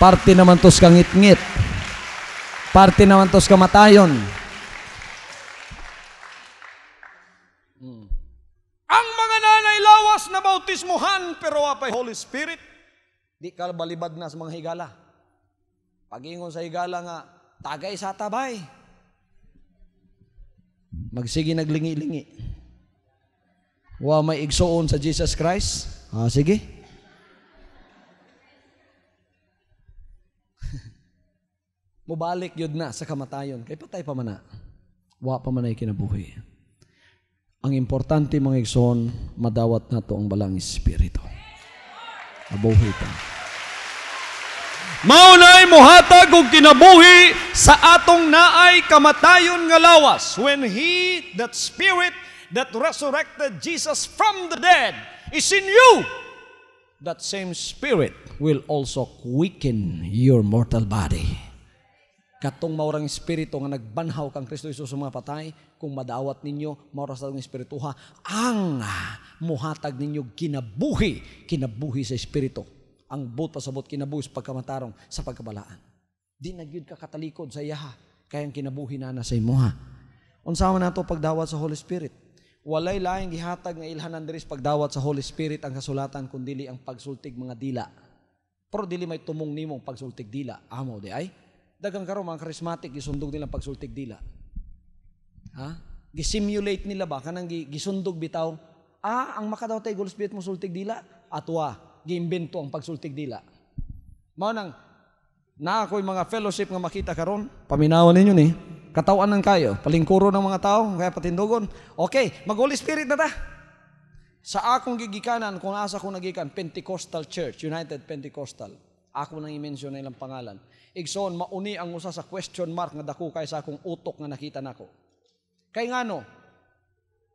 Parte naman tos kang ngit-ngit. Parte naman tos kamatayon. Ang mga nanay lawas na bautismuhan pero apay Holy Spirit, di kalbalibad na sa mga higala. Pag-ingon sa higala nga, tagay sa tabay. Magsige naglingi-lingi. Wa may igsoon sa Jesus Christ. Ah, sige. Mubalik yun na sa kamatayon. Kay patay pa man na. Wa pa man ay kinabuhi. Ang importante mga igsoon, madawat na to ang balang espiritu. Mabuhi ta. Maunay mohatag og kinabuhi sa atong naay kamatayon nga lawas. When he, that Spirit that resurrected Jesus from the dead is in you, that same Spirit will also quicken your mortal body. Katong maurang espiritu nga nagbanhaw kang Kristo Isus sa mga patay, kung madawat ninyo, mauras na itong espirituha, ang mohatag ninyo kinabuhi, kinabuhi sa espiritu. Ang buot pasabot kinabuhi sa pagkamatarong sa pagkabalaan. Di nagyud ka katalikod sa iyaha, kayang kinabuhi na sa imuha. Unsaon na to pagdawat sa Holy Spirit? Walay laing gihatag nga ilhanan diri sa pagdawat sa Holy Spirit ang kasulatan kun dili ang pagsultig mga dila. Pero dili may tumong nimong pagsultig dila. Amo di ay daghang karon mga charismatic gisundog nila pagsultig dila. Ha? Gisimulate nila ba kanang gisundog bitaw? Ah, ang makadawat ay Holy Spirit mo sultig dila atwa. Giimbento ang pagsultig dila. Mao nang na ako'y mga fellowship nga makita karon, paminawan ninyo ni, katawan nang kayo, palingkuro ng mga tao, kaya patindogon. Okay, mag-Holy Spirit na ta. Sa akong gigikanan, kung asa ko nagikan, Pentecostal Church, United Pentecostal. Ako nang i-mention na ilang pangalan. Igsoon, mauni ang usa sa question mark nga dako kay sa akong utok nga nakita nako. Kay ngano?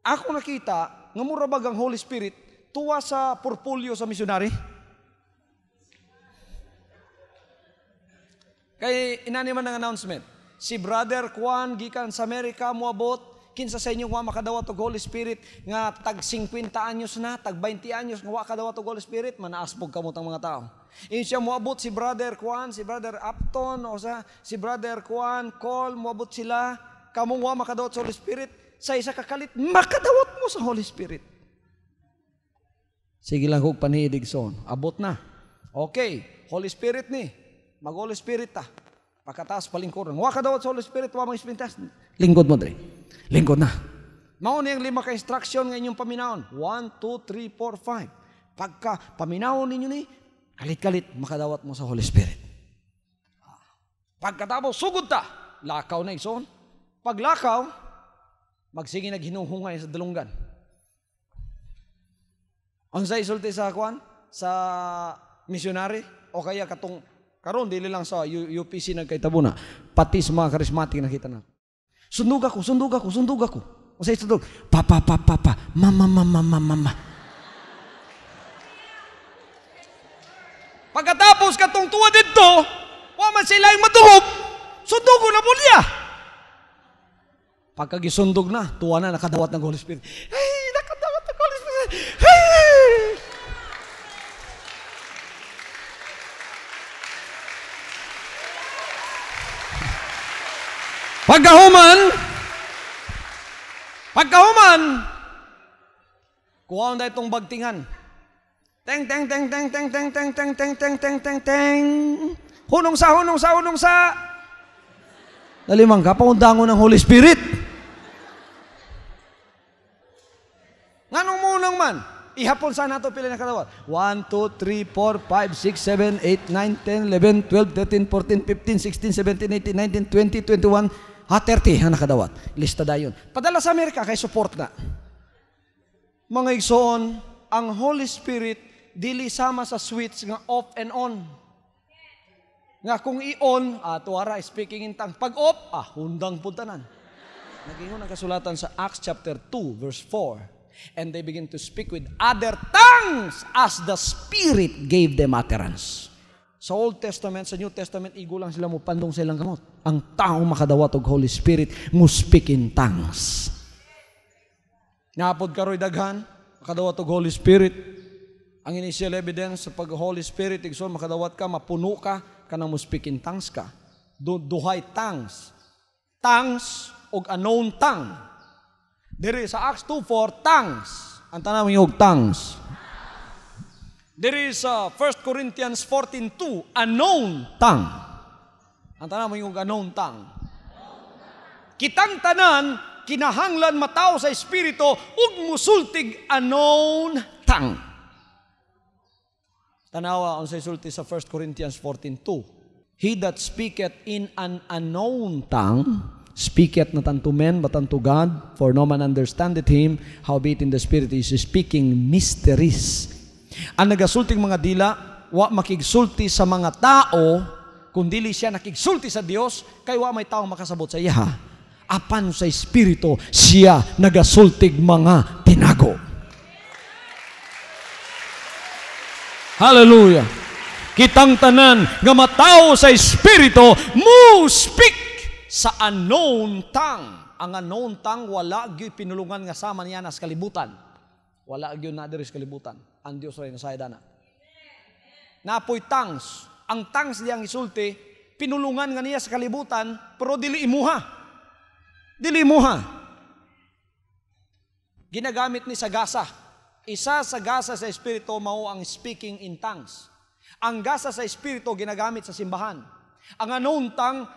Ako nakita nga murabag ang Holy Spirit tuwa sa portfolio sa missionary. Kay inani man ang announcement. Si Brother Juan gikan sa Amerika moabot kinsa sa inyo wa makadawat og Holy Spirit nga tag 50 anyos na, tag 20 anyos nga wa kadawat og Holy Spirit, manaasbog kamot ang mga tao. Inyo siya moabot si Brother Juan, si Brother Upton o sa si Brother Juan Cole moabot sila kamong wa makadawat sa Holy Spirit sa isa kakalit makadawat mo sa Holy Spirit. Sige lang kung panihidig son. Abot na. Okay. Holy Spirit ni. Mag-Holy Spirit ta. Pagkataas palingkod. Huwag ka daw sa Holy Spirit. Huwag mga ispintas. Lingkod mo, Dre. Lingkod na. Mauna yung 5 ka-instruction ng inyong paminaon. 1, 2, 3, 4, 5. Pagka paminaon ninyo ni, kalit-kalit makadawat mo sa Holy Spirit. Pagkatapos, sugod ta. Lakaw na son. Pag lakaw, magsige naghinuhungay sa dalunggan. Ang sa isulti sa kwan, sa missionary, o kaya katong, karon dili lang sa UPC nagkaitabo na, pati sa mga charismatic nakita na. Sundog ako, sundog ako, sundog ako. Kung sa itudog, papa, papa, papa, mama, mama, mama, mama. Pagkatapos katong tuwa dito, waman sila yung matulog, sundugo na po niya. Pagkagisundog na, tuwa na, nakadawat ng Holy Spirit. Hey, nakadawat ng Holy Spirit. Hey! Pagkahuman, kuha na itong bagtingan. Teng, teng, teng, teng, teng, teng, teng, teng, teng, teng, teng, teng, teng. Hunong sa, hunong sa, hunong sa. Nalimang ka, paundango ng Holy Spirit. Nganong munang man, ihapon sana ito pila na katawan. 1, 2, 3, 4, 5, 6, 7, 8, 9, 10, 11, 12, 13, 14, 15, 16, 17, 18, 19, 20, 21, 30 ang nakadawat. Lista da yun. Padala sa Amerika kay support na. Mga igsoon, ang Holy Spirit dili sama sa switch nga off and on. Nga kung i-on, tuwara, speaking in tongues. Pag off, hundang puntanan. Naging ang kasulatan sa Acts chapter 2, verse 4. And they begin to speak with other tongues as the Spirit gave them utterance. Sa Old Testament, sa New Testament, igo lang sila mo, pandong silang gamot. Ang taong makadawat og Holy Spirit, mo speak in tongues. Napod karoy daghan, makadawat og Holy Spirit. Ang initial evidence sa pag-Holy Spirit, igsoon, makadawat ka, mapuno ka na mo speak in tongues ka. Duhay tongues. Tongues og unknown tongue. Diri sa Acts 2:4, tongues. Ang tanawang yung tongues. There is 1 Corinthians 14:2, unknown tongue. Ang tanan mo yung unknown tongue. Kitang tanan, kinahanglan matao sa Espiritu, ug musultig unknown tongue. Tanawa, ang sa isulti sa 1 Corinthians 14:2. He that speaketh in an unknown tongue, speaketh not unto men, but unto God, for no man understandeth him, howbeit in the Spirit is speaking mysteries. Ang nagasulting mga dila, wa makigsulti sa mga tao, kundili siya nakigsulti sa Dios, kay wa may taong makasabot sa iya. Apan sa Espiritu, siya nagasultig mga tinago. Hallelujah! Kitang tanan, nga matao sa Espiritu, mo speak sa unknown tongue. Ang unknown tongue, wala gyud pinulungan nga sama niya nas kalibutan. Wala gyud na diri sa kalibutan. Ang Diyos rin sa edana. Napoy tangs. Ang tangs niyang isulti, pinulungan nga niya sa kalibutan, pero dili imuha. Dili imuha. Ginagamit ni sa gasa. Isa sa gasa sa Espiritu mao ang speaking in tongues. Ang gasa sa Espiritu ginagamit sa simbahan. Ang unknown tongue,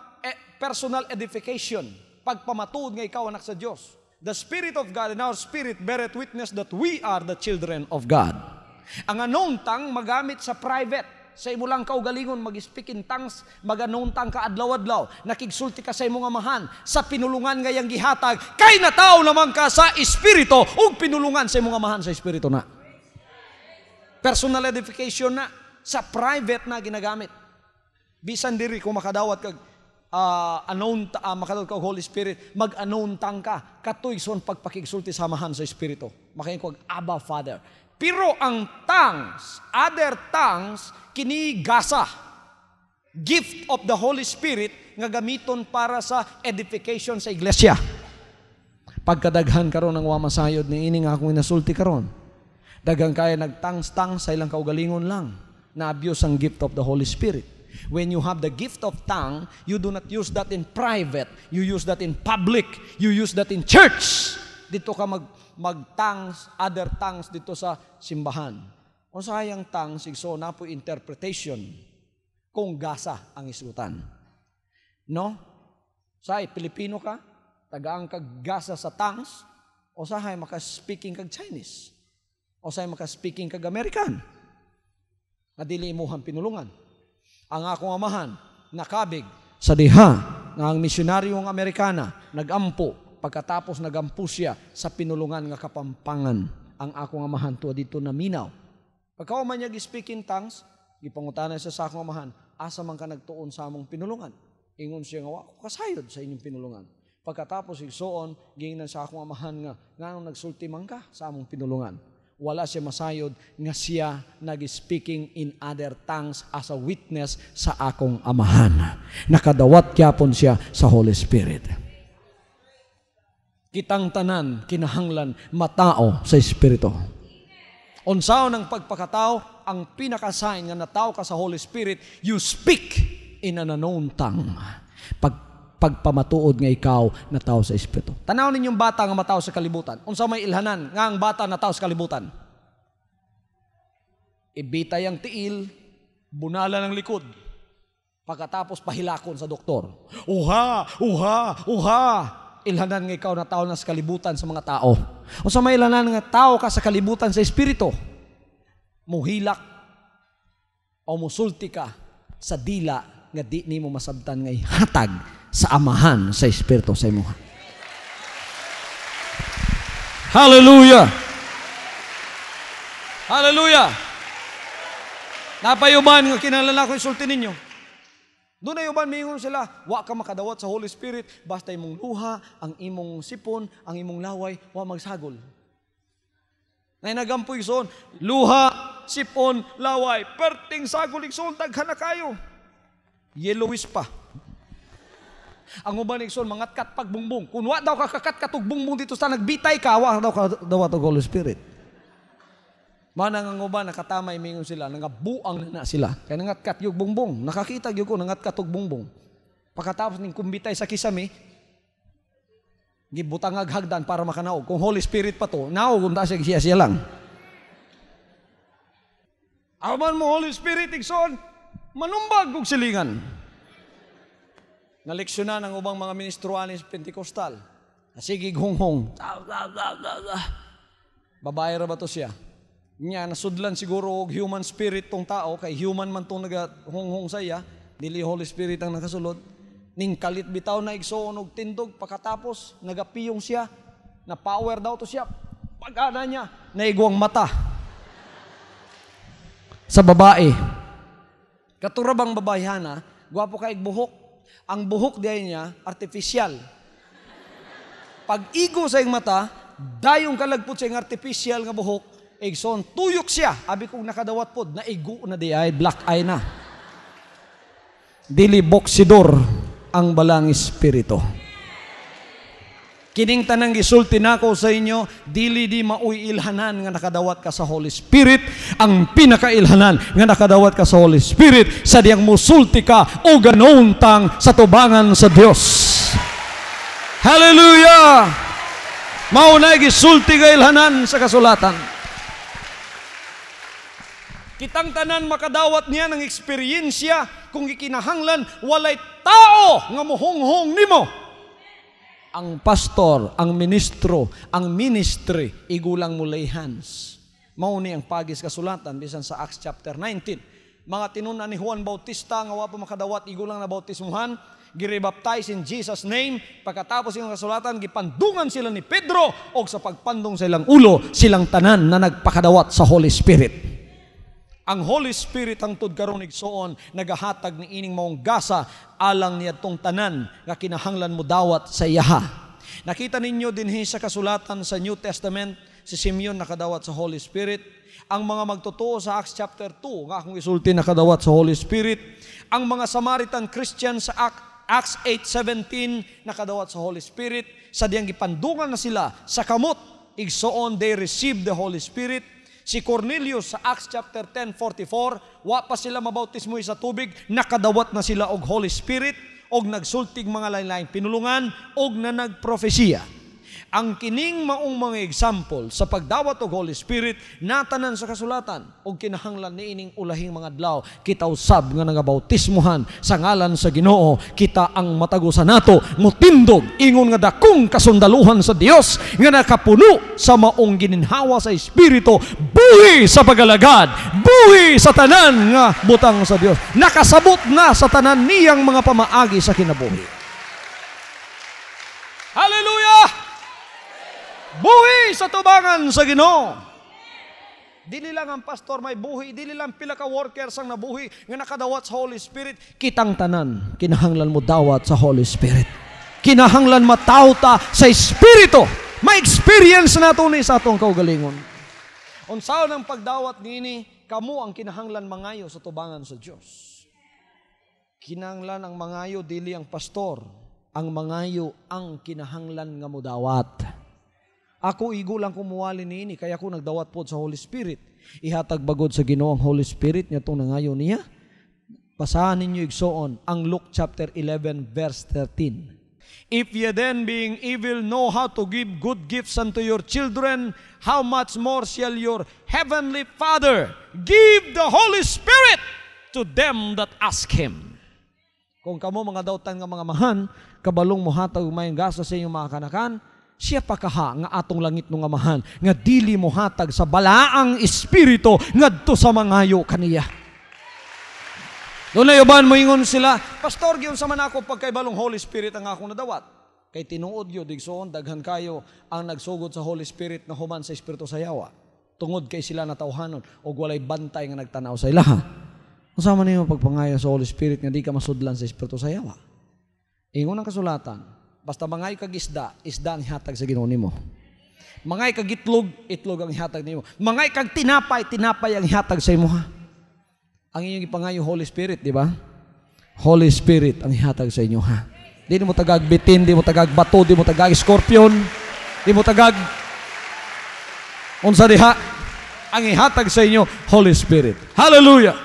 personal edification. Pagpamatuod nga ikaw anak sa Diyos. The Spirit of God in our spirit beareth witness that we are the children of God. Ang unknown tongue magamit sa private. Sa imo lang kaugalingon mag-speak in tongues, mag-unknown tongue ka adlaw-adlaw. Nakigsulti ka sa imong amahan, sa pinulungan ngayang gihatag, kay natao lamang ka sa Espiritu ug pinulungan sa imong amahan sa Espiritu na. Personal edification na, sa private na ginagamit. Bisan diri kung makadawat kag makadawat ka Holy Spirit, mag-unknown tongue ka, katuig son pagpakigsulti samahan sa Espiritu. Makain ko Abba, Father. Pero ang tongues, other tongues, kinigasa. Gift of the Holy Spirit, nga gamiton para sa edification sa iglesia. Pagkadaghan karon ng wamasayod ni ini nga akong inasulti karon. Daghang kaya nagtangstang sa ilang kaugalingon lang, na-abuse ang gift of the Holy Spirit. When you have the gift of tongue, you do not use that in private. You use that in public. You use that in church. Dito ka mag-tongues, other tongues dito sa simbahan. O sayang tongues, so na po interpretation kung gasa ang isutan. No? Say, Pilipino ka, tagaang kag-gasa sa tongues, o sahay maka-speaking kag-Chinese, o sahay maka-speaking kag-American, na dili imuhang pinulungan. Ang akong amahan, nakabig sa diha nga ang misyonaryong Amerikana, nagampo, pagkatapos nagampo siya sa pinulungan nga kapampangan. Ang akong amahan tuwa dito naminaw. Pagkauman niya gi-speak in tongues, gipangutana siya sa akong amahan, asa man ka nagtuon sa among pinulungan? Ingon siya nga, ako kasayod sa inyong pinulungan. Pagkatapos igsoon, giingnan sa akong amahan nga, nganong nagsulti man ka sa among pinulungan. Wala siya masayod nga siya nag-speaking in other tongues as a witness sa akong amahan. Nakadawat gyapon siya sa Holy Spirit. Kitang tanan, kinahanglan, matao sa Espiritu. Unsaon ang pagpakatao, ang pinakasain nga natao ka sa Holy Spirit, you speak in an unknown tongue. Pagpamatuod nga ikaw na tao sa Espiritu. Tanaw ninyong bata nga matao sa kalibutan. Unsa may ilhanan nga ang bata na tao sa kalibutan? Ibitay ang tiil, bunalan ang likod, pagkatapos pahilakon sa doktor. Uha! Uha! Uha! Ilhanan nga ikaw na tao na sa kalibutan sa mga tao. Unsa may ilhanan nga tao ka sa kalibutan sa Espiritu? Muhilak o musulti ka sa dila nga di nimo masabtan nga hatag sa amahan sa Espiritu sa imuha. Hallelujah! Hallelujah! Napayuban nga kinalala ko isulti ninyo. Doon na yuban, mingon sila, wa ka makadawat sa Holy Spirit, basta imong luha, ang imong sipon, ang imong laway, wa magsagol. Nainagampoy soon, luha, sipon, laway, perting sagol, iksoon, taghana kayo. Yellowish pa. Ang uban igsoon mangatkat pagbungbong. Kun wa daw kakakat katugbumbong dito sa nagbitay ka, wa daw ka daw to Holy Spirit. Manang ang uban nakatamay mingon sila, nangabuang na sila. Kay nangatkat yung bumbong. Nakakita gyud ko nangatkat og bumbong. Pagkatapos ning kumbitay sa kisame, gibutang ag hagdan para makanaog. Kung Holy Spirit pa to, naog unta siya lang. Aman mo Holy Spirit igsoon, manumbag og silingan. Naleksyonan ang ubang mga ministruanis Pentecostal. Nasigig honghong. Babae ra ba to siya? Niya, nasudlan siguro human spirit tong tao, kay human man tong nag-honghong saya, dili Holy Spirit ang nakasulod. Ning kalit bitaw na igsoon og tindog, pagkatapos, nagapiyong siya, na power daw to siya, pag-ana niya, naigwang mata. Sa babae, katurabang babayhana, gwapo ka igbuhok, ang buhok diay niya, artificial. Pag-igo sa iyong mata, dayong kalagpot sa iyong artificial nga buhok, igsoon, tuyok siya. Abi kong nakadawat pod, naigo na diay, black eye na. Dili boksidor ang balang espiritu. Kining tanang gisulti nako sa inyo, dili di mauy ilhanan nga nakadawat ka sa Holy Spirit. Ang pinakailhanan nga nakadawat ka sa Holy Spirit sa diyang musulti ka o ganoon tang sa tubangan sa Dios. Hallelujah! Maunay gisulti ka ilhanan sa kasulatan. Kitang tanan makadawat niya ng eksperyensya kung ikinahanglan walay tao nga mohonghong nimo. Ang pastor, ang ministro, ang ministry, igulang mo lay hands. Mauni ang pagis kasulatan, bisan sa Acts chapter 19. Mga tinunan ni Juan Bautista, nga wa pa makadawat, igulang na bautismuhan, giribaptize in Jesus' name, pagkatapos yung kasulatan, gipandungan sila ni Pedro, o sa pagpandong sa ilang ulo, silang tanan na nagpakadawat sa Holy Spirit. Ang Holy Spirit ang tudkaron igsoon nagahatag ni ining maong gasa alang niadtong tanan nga kinahanglan mo dawat sa iyaha. Nakita ninyo dinhi sa kasulatan sa New Testament si Simeon nakadawat sa Holy Spirit, ang mga magtotoo sa Acts chapter 2 nga akong isulti nakadawat sa Holy Spirit, ang mga Samaritan Christian sa Acts 8:17 nakadawat sa Holy Spirit sa diyang gipandungan na sila sa kamot igsoon they received the Holy Spirit. Si Cornelius sa Acts chapter 10:44, wa pa sila mabautismo sa tubig, nakadawat na sila og Holy Spirit, og nagsultig mga lain-laing pinulungan, og nanagprofesiya. Ang kining maong mga example sa pagdawat og Holy Spirit natanan sa kasulatan og kinahanglan niining ulahing mga adlaw kita usab nga nagabautismohan sa ngalan sa Ginoo kita ang matagusan nato motindog ingon nga dakong kasundaluhan sa Dios nga nakapuno sa maong gininhawa sa espiritu buhi sa pagalagad buhi sa tanan nga butang sa Dios nakasabot na sa tanan niyang mga pamaagi sa kinabuhi. Hallelujah! Buhi sa tubangan sa Ginoo. Dili lang ang pastor may buhi, dili lang pila ka workers ang nabuhi nga nakadawat sa Holy Spirit. Kitang tanan, kinahanglan mo dawat sa Holy Spirit. kinahanglan matawta sa Espiritu. Ma-experience na ito ni sa itong kaugalingon. Unsaon ang pagdawat nini, kamo ang kinahanglan mangayo sa tubangan sa Diyos. Kinahanglan ang mangayo, dili ang pastor. Ang mangayo ang kinahanglan nga mudawat. Ako igulang kumuwali nini, kaya ako nagdawat po sa Holy Spirit. Ihatag bagod sa Ginoo ang Holy Spirit niya itong nangayo niya. Basahan ninyo igsoon ang Luke chapter 11 verse 13. If ye then being evil know how to give good gifts unto your children, how much more shall your heavenly Father give the Holy Spirit to them that ask Him. Kung kamo mga dautan nga mga mahan, kabalong mo hatag mayang gasa sa inyong mga kanakan, siya pa kaha nga atong langit nga mahan, nga dili mo hatag sa balaang espiritu ngadto sa mangayo kaniya. Doon na yoban mo ingon sila, Pastor, giyon sa man ako pagkaibalong Holy Spirit ang akong nadawat. Kay tinuod yun, digsoon, daghan kayo ang nagsugod sa Holy Spirit na human sa Espiritu sayawa. Tungod kay sila natauhanon o walay bantay nga nagtanaw sa ilaha. Masama niyo pagpangayo sa Holy Spirit nga di ka masudlan sa Espiritu sayawa. Ingon ang kasulatan, basta mangayo kag isda, isda ang hatag sa Ginoo nimo. Mangay kag itlog, itlog ang hatag nimo. Mangay kag tinapay, tinapay ang hatag sa imo ha. Ang inyong ipangayo, Holy Spirit, di ba? Holy Spirit ang ihatag sa inyo, ha? Di mo tagag bitin, di mo tagag bato, di mo tagag scorpion, di mo tagag unsa diha. Ang ihatag sa inyo, Holy Spirit. Hallelujah!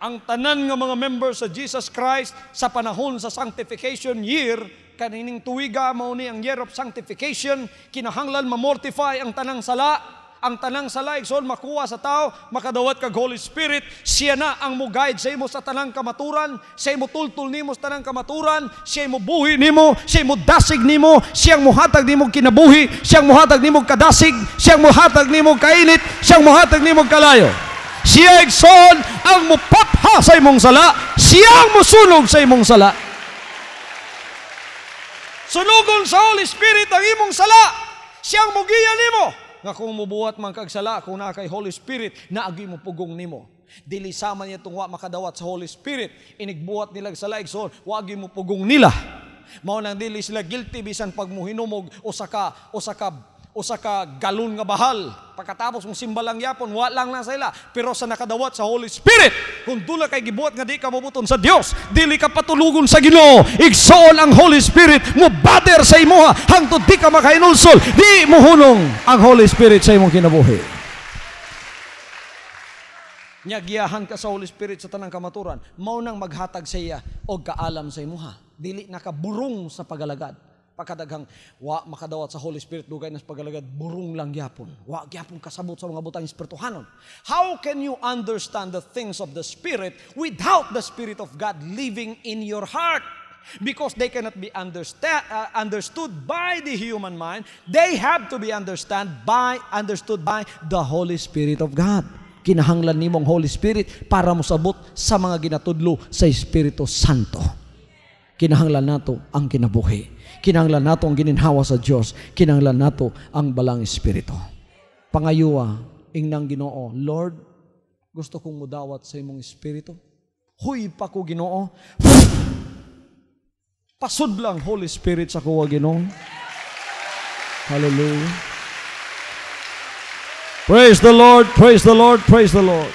Ang tanan nga mga members sa Jesus Christ sa panahon sa sanctification year, kanining tuwiga mao ni ang year of sanctification, kinahanglan mamortify ang tanang sala. Ang tanang salaig, so makuha sa tao, makadawat kag Holy Spirit, siya na ang mo-guide sa imo sa tanang kamaturan, sa imo tultul nimo sa tanang kamaturan, siya mo buhi nimo, siya mo dasig nimo, siyang muhatag nimo kinabuhi, siyang muhatag nimo kadasig, siyang muhatag nimo kainit, siyang muhatag nimo kalayo. Siya igsoon ang mupatha sa imong sala, siya ang musunog sa imong sala. Sunugon sa Holy Spirit ang imong sala, siyang mugiya nimo. Nga kung mubuhat man kagsala, kung na kay Holy Spirit, naagi mo pugong nimo. Dili sama niya itong makadawat sa Holy Spirit, inigbuhat nilag sa laig, so wagi mo pugong nila. Maunang dili sila guilty, bisan pag mo hinumog, o saka galon nga bahal. Pagkatapos mong simbalang yapon, walang na sila. Pero sa nakadawat sa Holy Spirit, kung dula kay gibuhat nga di ka mabuton sa Dios, dili ka patulugon sa Ginoo, igsoon ang Holy Spirit, mo bader sa imoha, hangtod di ka makainulsol, di mo hunong ang Holy Spirit sa imong kinabuhi. Nyagiyahan ka sa Holy Spirit sa tanang kamaturan, maunang maghatag sa iya, o kaalam sa imoha. Dili nakaburong sa pagalagad. Pagkadaghang wa makadawat sa Holy Spirit dugay nas pagalagad burung lang gyapon wa gyapon kasabot sa mga butang espirituhanon. How can you understand the things of the Spirit without the Spirit of God living in your heart? Because they cannot be understood by the human mind, they have to be understood by the Holy Spirit of God. Kinahanglan nimo ang Holy Spirit para mosabot sa mga ginatudlo sa Espiritu Santo. Kinahanglan nato ang kinabuhi. Kinahanglan nato ang gininhawa sa Dios. Kinahanglan nato ang balang espiritu. Pangayuwa, ingnang Ginoo, Lord, gusto kong mudawat sa imong espiritu. Huy pa ko Ginoo. Pasud lang Holy Spirit sa kuwa Ginoo. Hallelujah. Praise the Lord, praise the Lord, praise the Lord.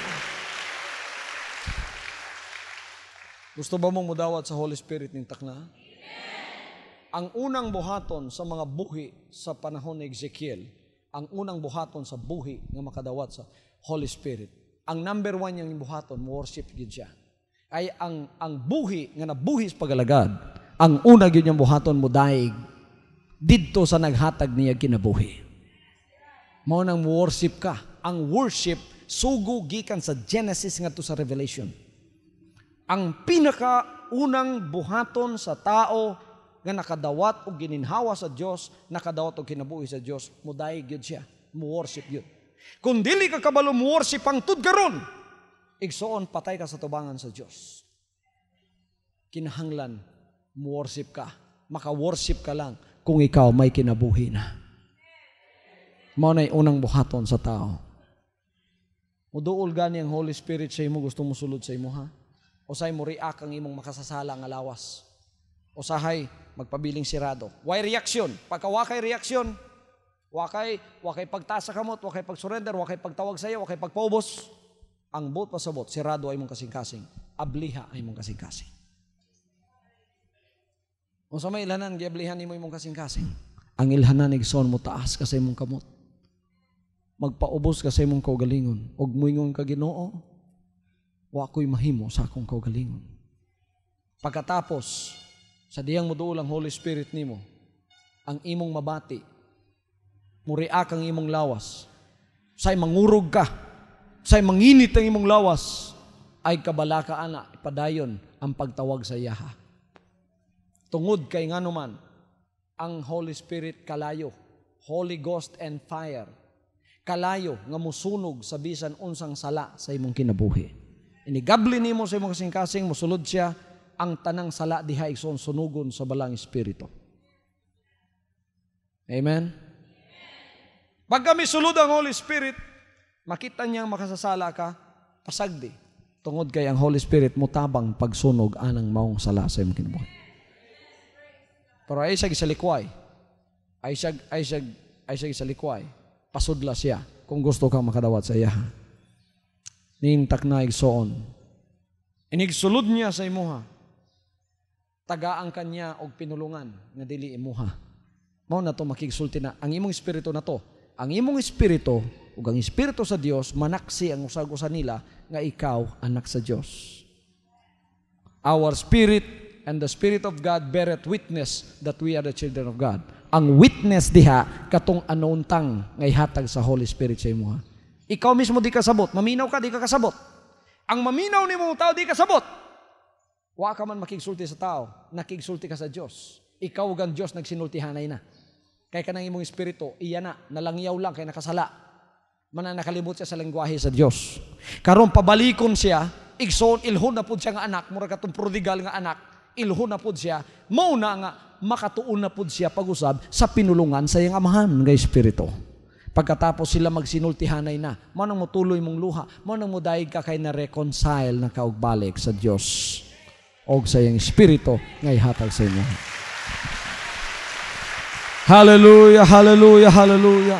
Gusto ba mong mudawat sa Holy Spirit ning takna? Ang unang buhaton sa mga buhi sa panahon ni Ezekiel, ang unang buhaton sa buhi nga makadawat sa Holy Spirit, ang number one yung buhaton, worship yun siya. Ay ang buhi nga nabuhi sa pagalagad, ang una yun yung buhaton mo daig, didto sa naghatag niya kinabuhi. Maunang worship ka. Ang worship, sugo gikan sa Genesis nga to sa Revelation. Ang pinakaunang buhaton sa tao nga nakadawat o gininhawa sa Dios, nakadawat o kinabuhi sa Dios, mudayeg yun siya, mu-worship yun. Kung dili ka kabalo mu-worship ang tudgaron, igsoon patay ka sa tubangan sa Dios. Kinahanglan mu-worship ka, maka-worship ka lang kung ikaw may kinabuhi na. Mao nay unang buhaton sa tao. Muduol gani ang Holy Spirit sa imo, gusto mo sulod sa imo ha. O sa'y mo react ang imong makasasala nga lawas. O o sahay magpabiling sirado. Why reaction? Pagka wakay reaction, wakay pagtasa kamot, wakay pagsurrender, wakay pagtawag sa iyo, wakay pagpaubos. Ang bot pasabot, sirado ay mong kasing-kasing. Abliha ay mong kasing-kasing. Kung sa may ilanan, giablihan ni mo imong kasing-kasing. Ang ilhanan igsoon mo taas kasi imong kamot. Magpaubos kasi imong kaugalingon. Og muingon ka Ginoo, wa ko'y mahimo sa akong kaugalingon. Pagkatapos, sa diyang muduol ang Holy Spirit nimo, ang imong mabati, muriak ang imong lawas, say mangurog ka, say manginit ang imong lawas, ay kabalaka ana, ipadayon ang pagtawag sa iyaha. Tungod kay nga naman, ang Holy Spirit kalayo, Holy Ghost and fire, kalayo nga musunog sa bisan unsang sala sa imong kinabuhi. Inigabli nimo sa imong kasing-kasing, musulod siya, ang tanang sala diha igsoon sunugon sa balang espiritu. Amen? Pag kami sulod ang Holy Spirit, makita niyang makasasala ka, pasagdi. Tungod kay ang Holy Spirit, mutabang pagsunog anang maong sala sa imong kinabuhi. Pero ay siya gisalikway. Ay siya gisalikway. Pasudla siya kung gusto kang makadawat sa iya. Nintak na igsoon. Inigsulod niya sa imuha. Tagaang kanya og pinulungan nga dili imuha. Mao na to makigsulti na ang imong espiritu na to. Ang imong espiritu ug ang espiritu sa Dios manaksi ang usag-usa nila nga ikaw anak sa Dios. Our spirit and the Spirit of God beareth witness that we are the children of God. Ang witness diha, katong anuntang ngay hatag sa Holy Spirit sa imuha. Ikaw mismo di kasabot. Maminaw ka, di ka kasabot. Ang maminaw ni mong tao, di kasabot. Wa ka man makigsulti sa tao, nakigsulti ka sa Diyos. Ikaw ang Diyos nagsinultihanay na. Kaya ka ng imong espiritu, iya na, nalangyaw lang, kaya nakasala. Mananakalimot siya sa lengguahe sa Diyos. Karong pabalikon siya, igsoon, ilhon na po siya nga anak, mura katong prodigal nga anak, ilhon na po siya, mauna nga, makatuon na po siya pag-usab sa pinulungan sa iyang amahan ng espiritu. Pagkatapos sila magsinultihanay na, manang mo tuloy mong luha, manang mo daig ka kay na-reconcile na kaugbalik sa Diyos o sa iyang espiritu ngay hatag sa inyo. Hallelujah, hallelujah, hallelujah.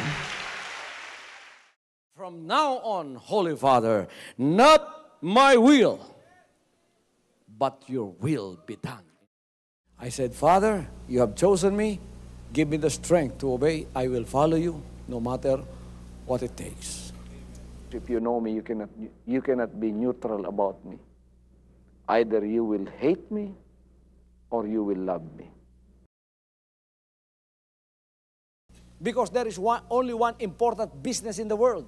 From now on, Holy Father, not my will, but your will be done. I said, Father, you have chosen me. Give me the strength to obey. I will follow you no matter what it takes. If you know me, you cannot be neutral about me. Either you will hate me or you will love me. Because there is only one important business in the world.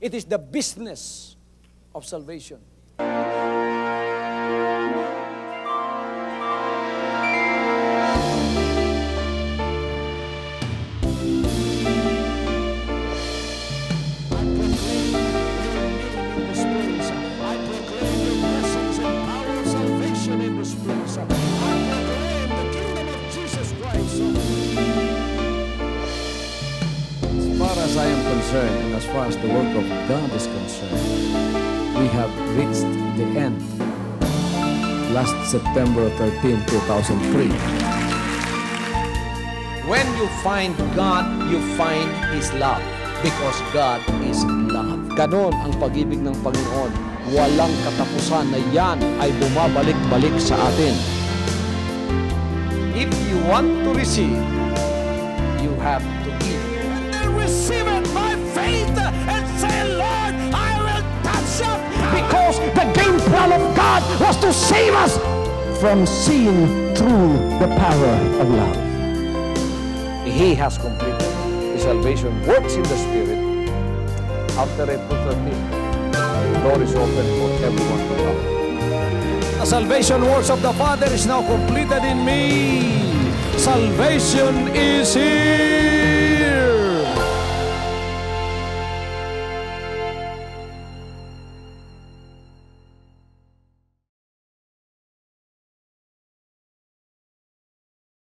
It is the business of salvation. As I am concerned, and as far as the work of God is concerned, we have reached the end. Last September 13, 2003. When you find God, you find His love. Because God is love. Ganon ang pag-ibig ng Panginoon. Walang katapusan na yan ay bumabalik-balik sa atin. If you want to receive, you have to give. Receive it by faith and say, Lord, I will touch up. Because the game plan of God was to save us from sin through the power of love. He has completed His salvation. Works in the Spirit. After April 13th, the door is open for everyone to come. The salvation works of the Father is now completed in me. Salvation is here.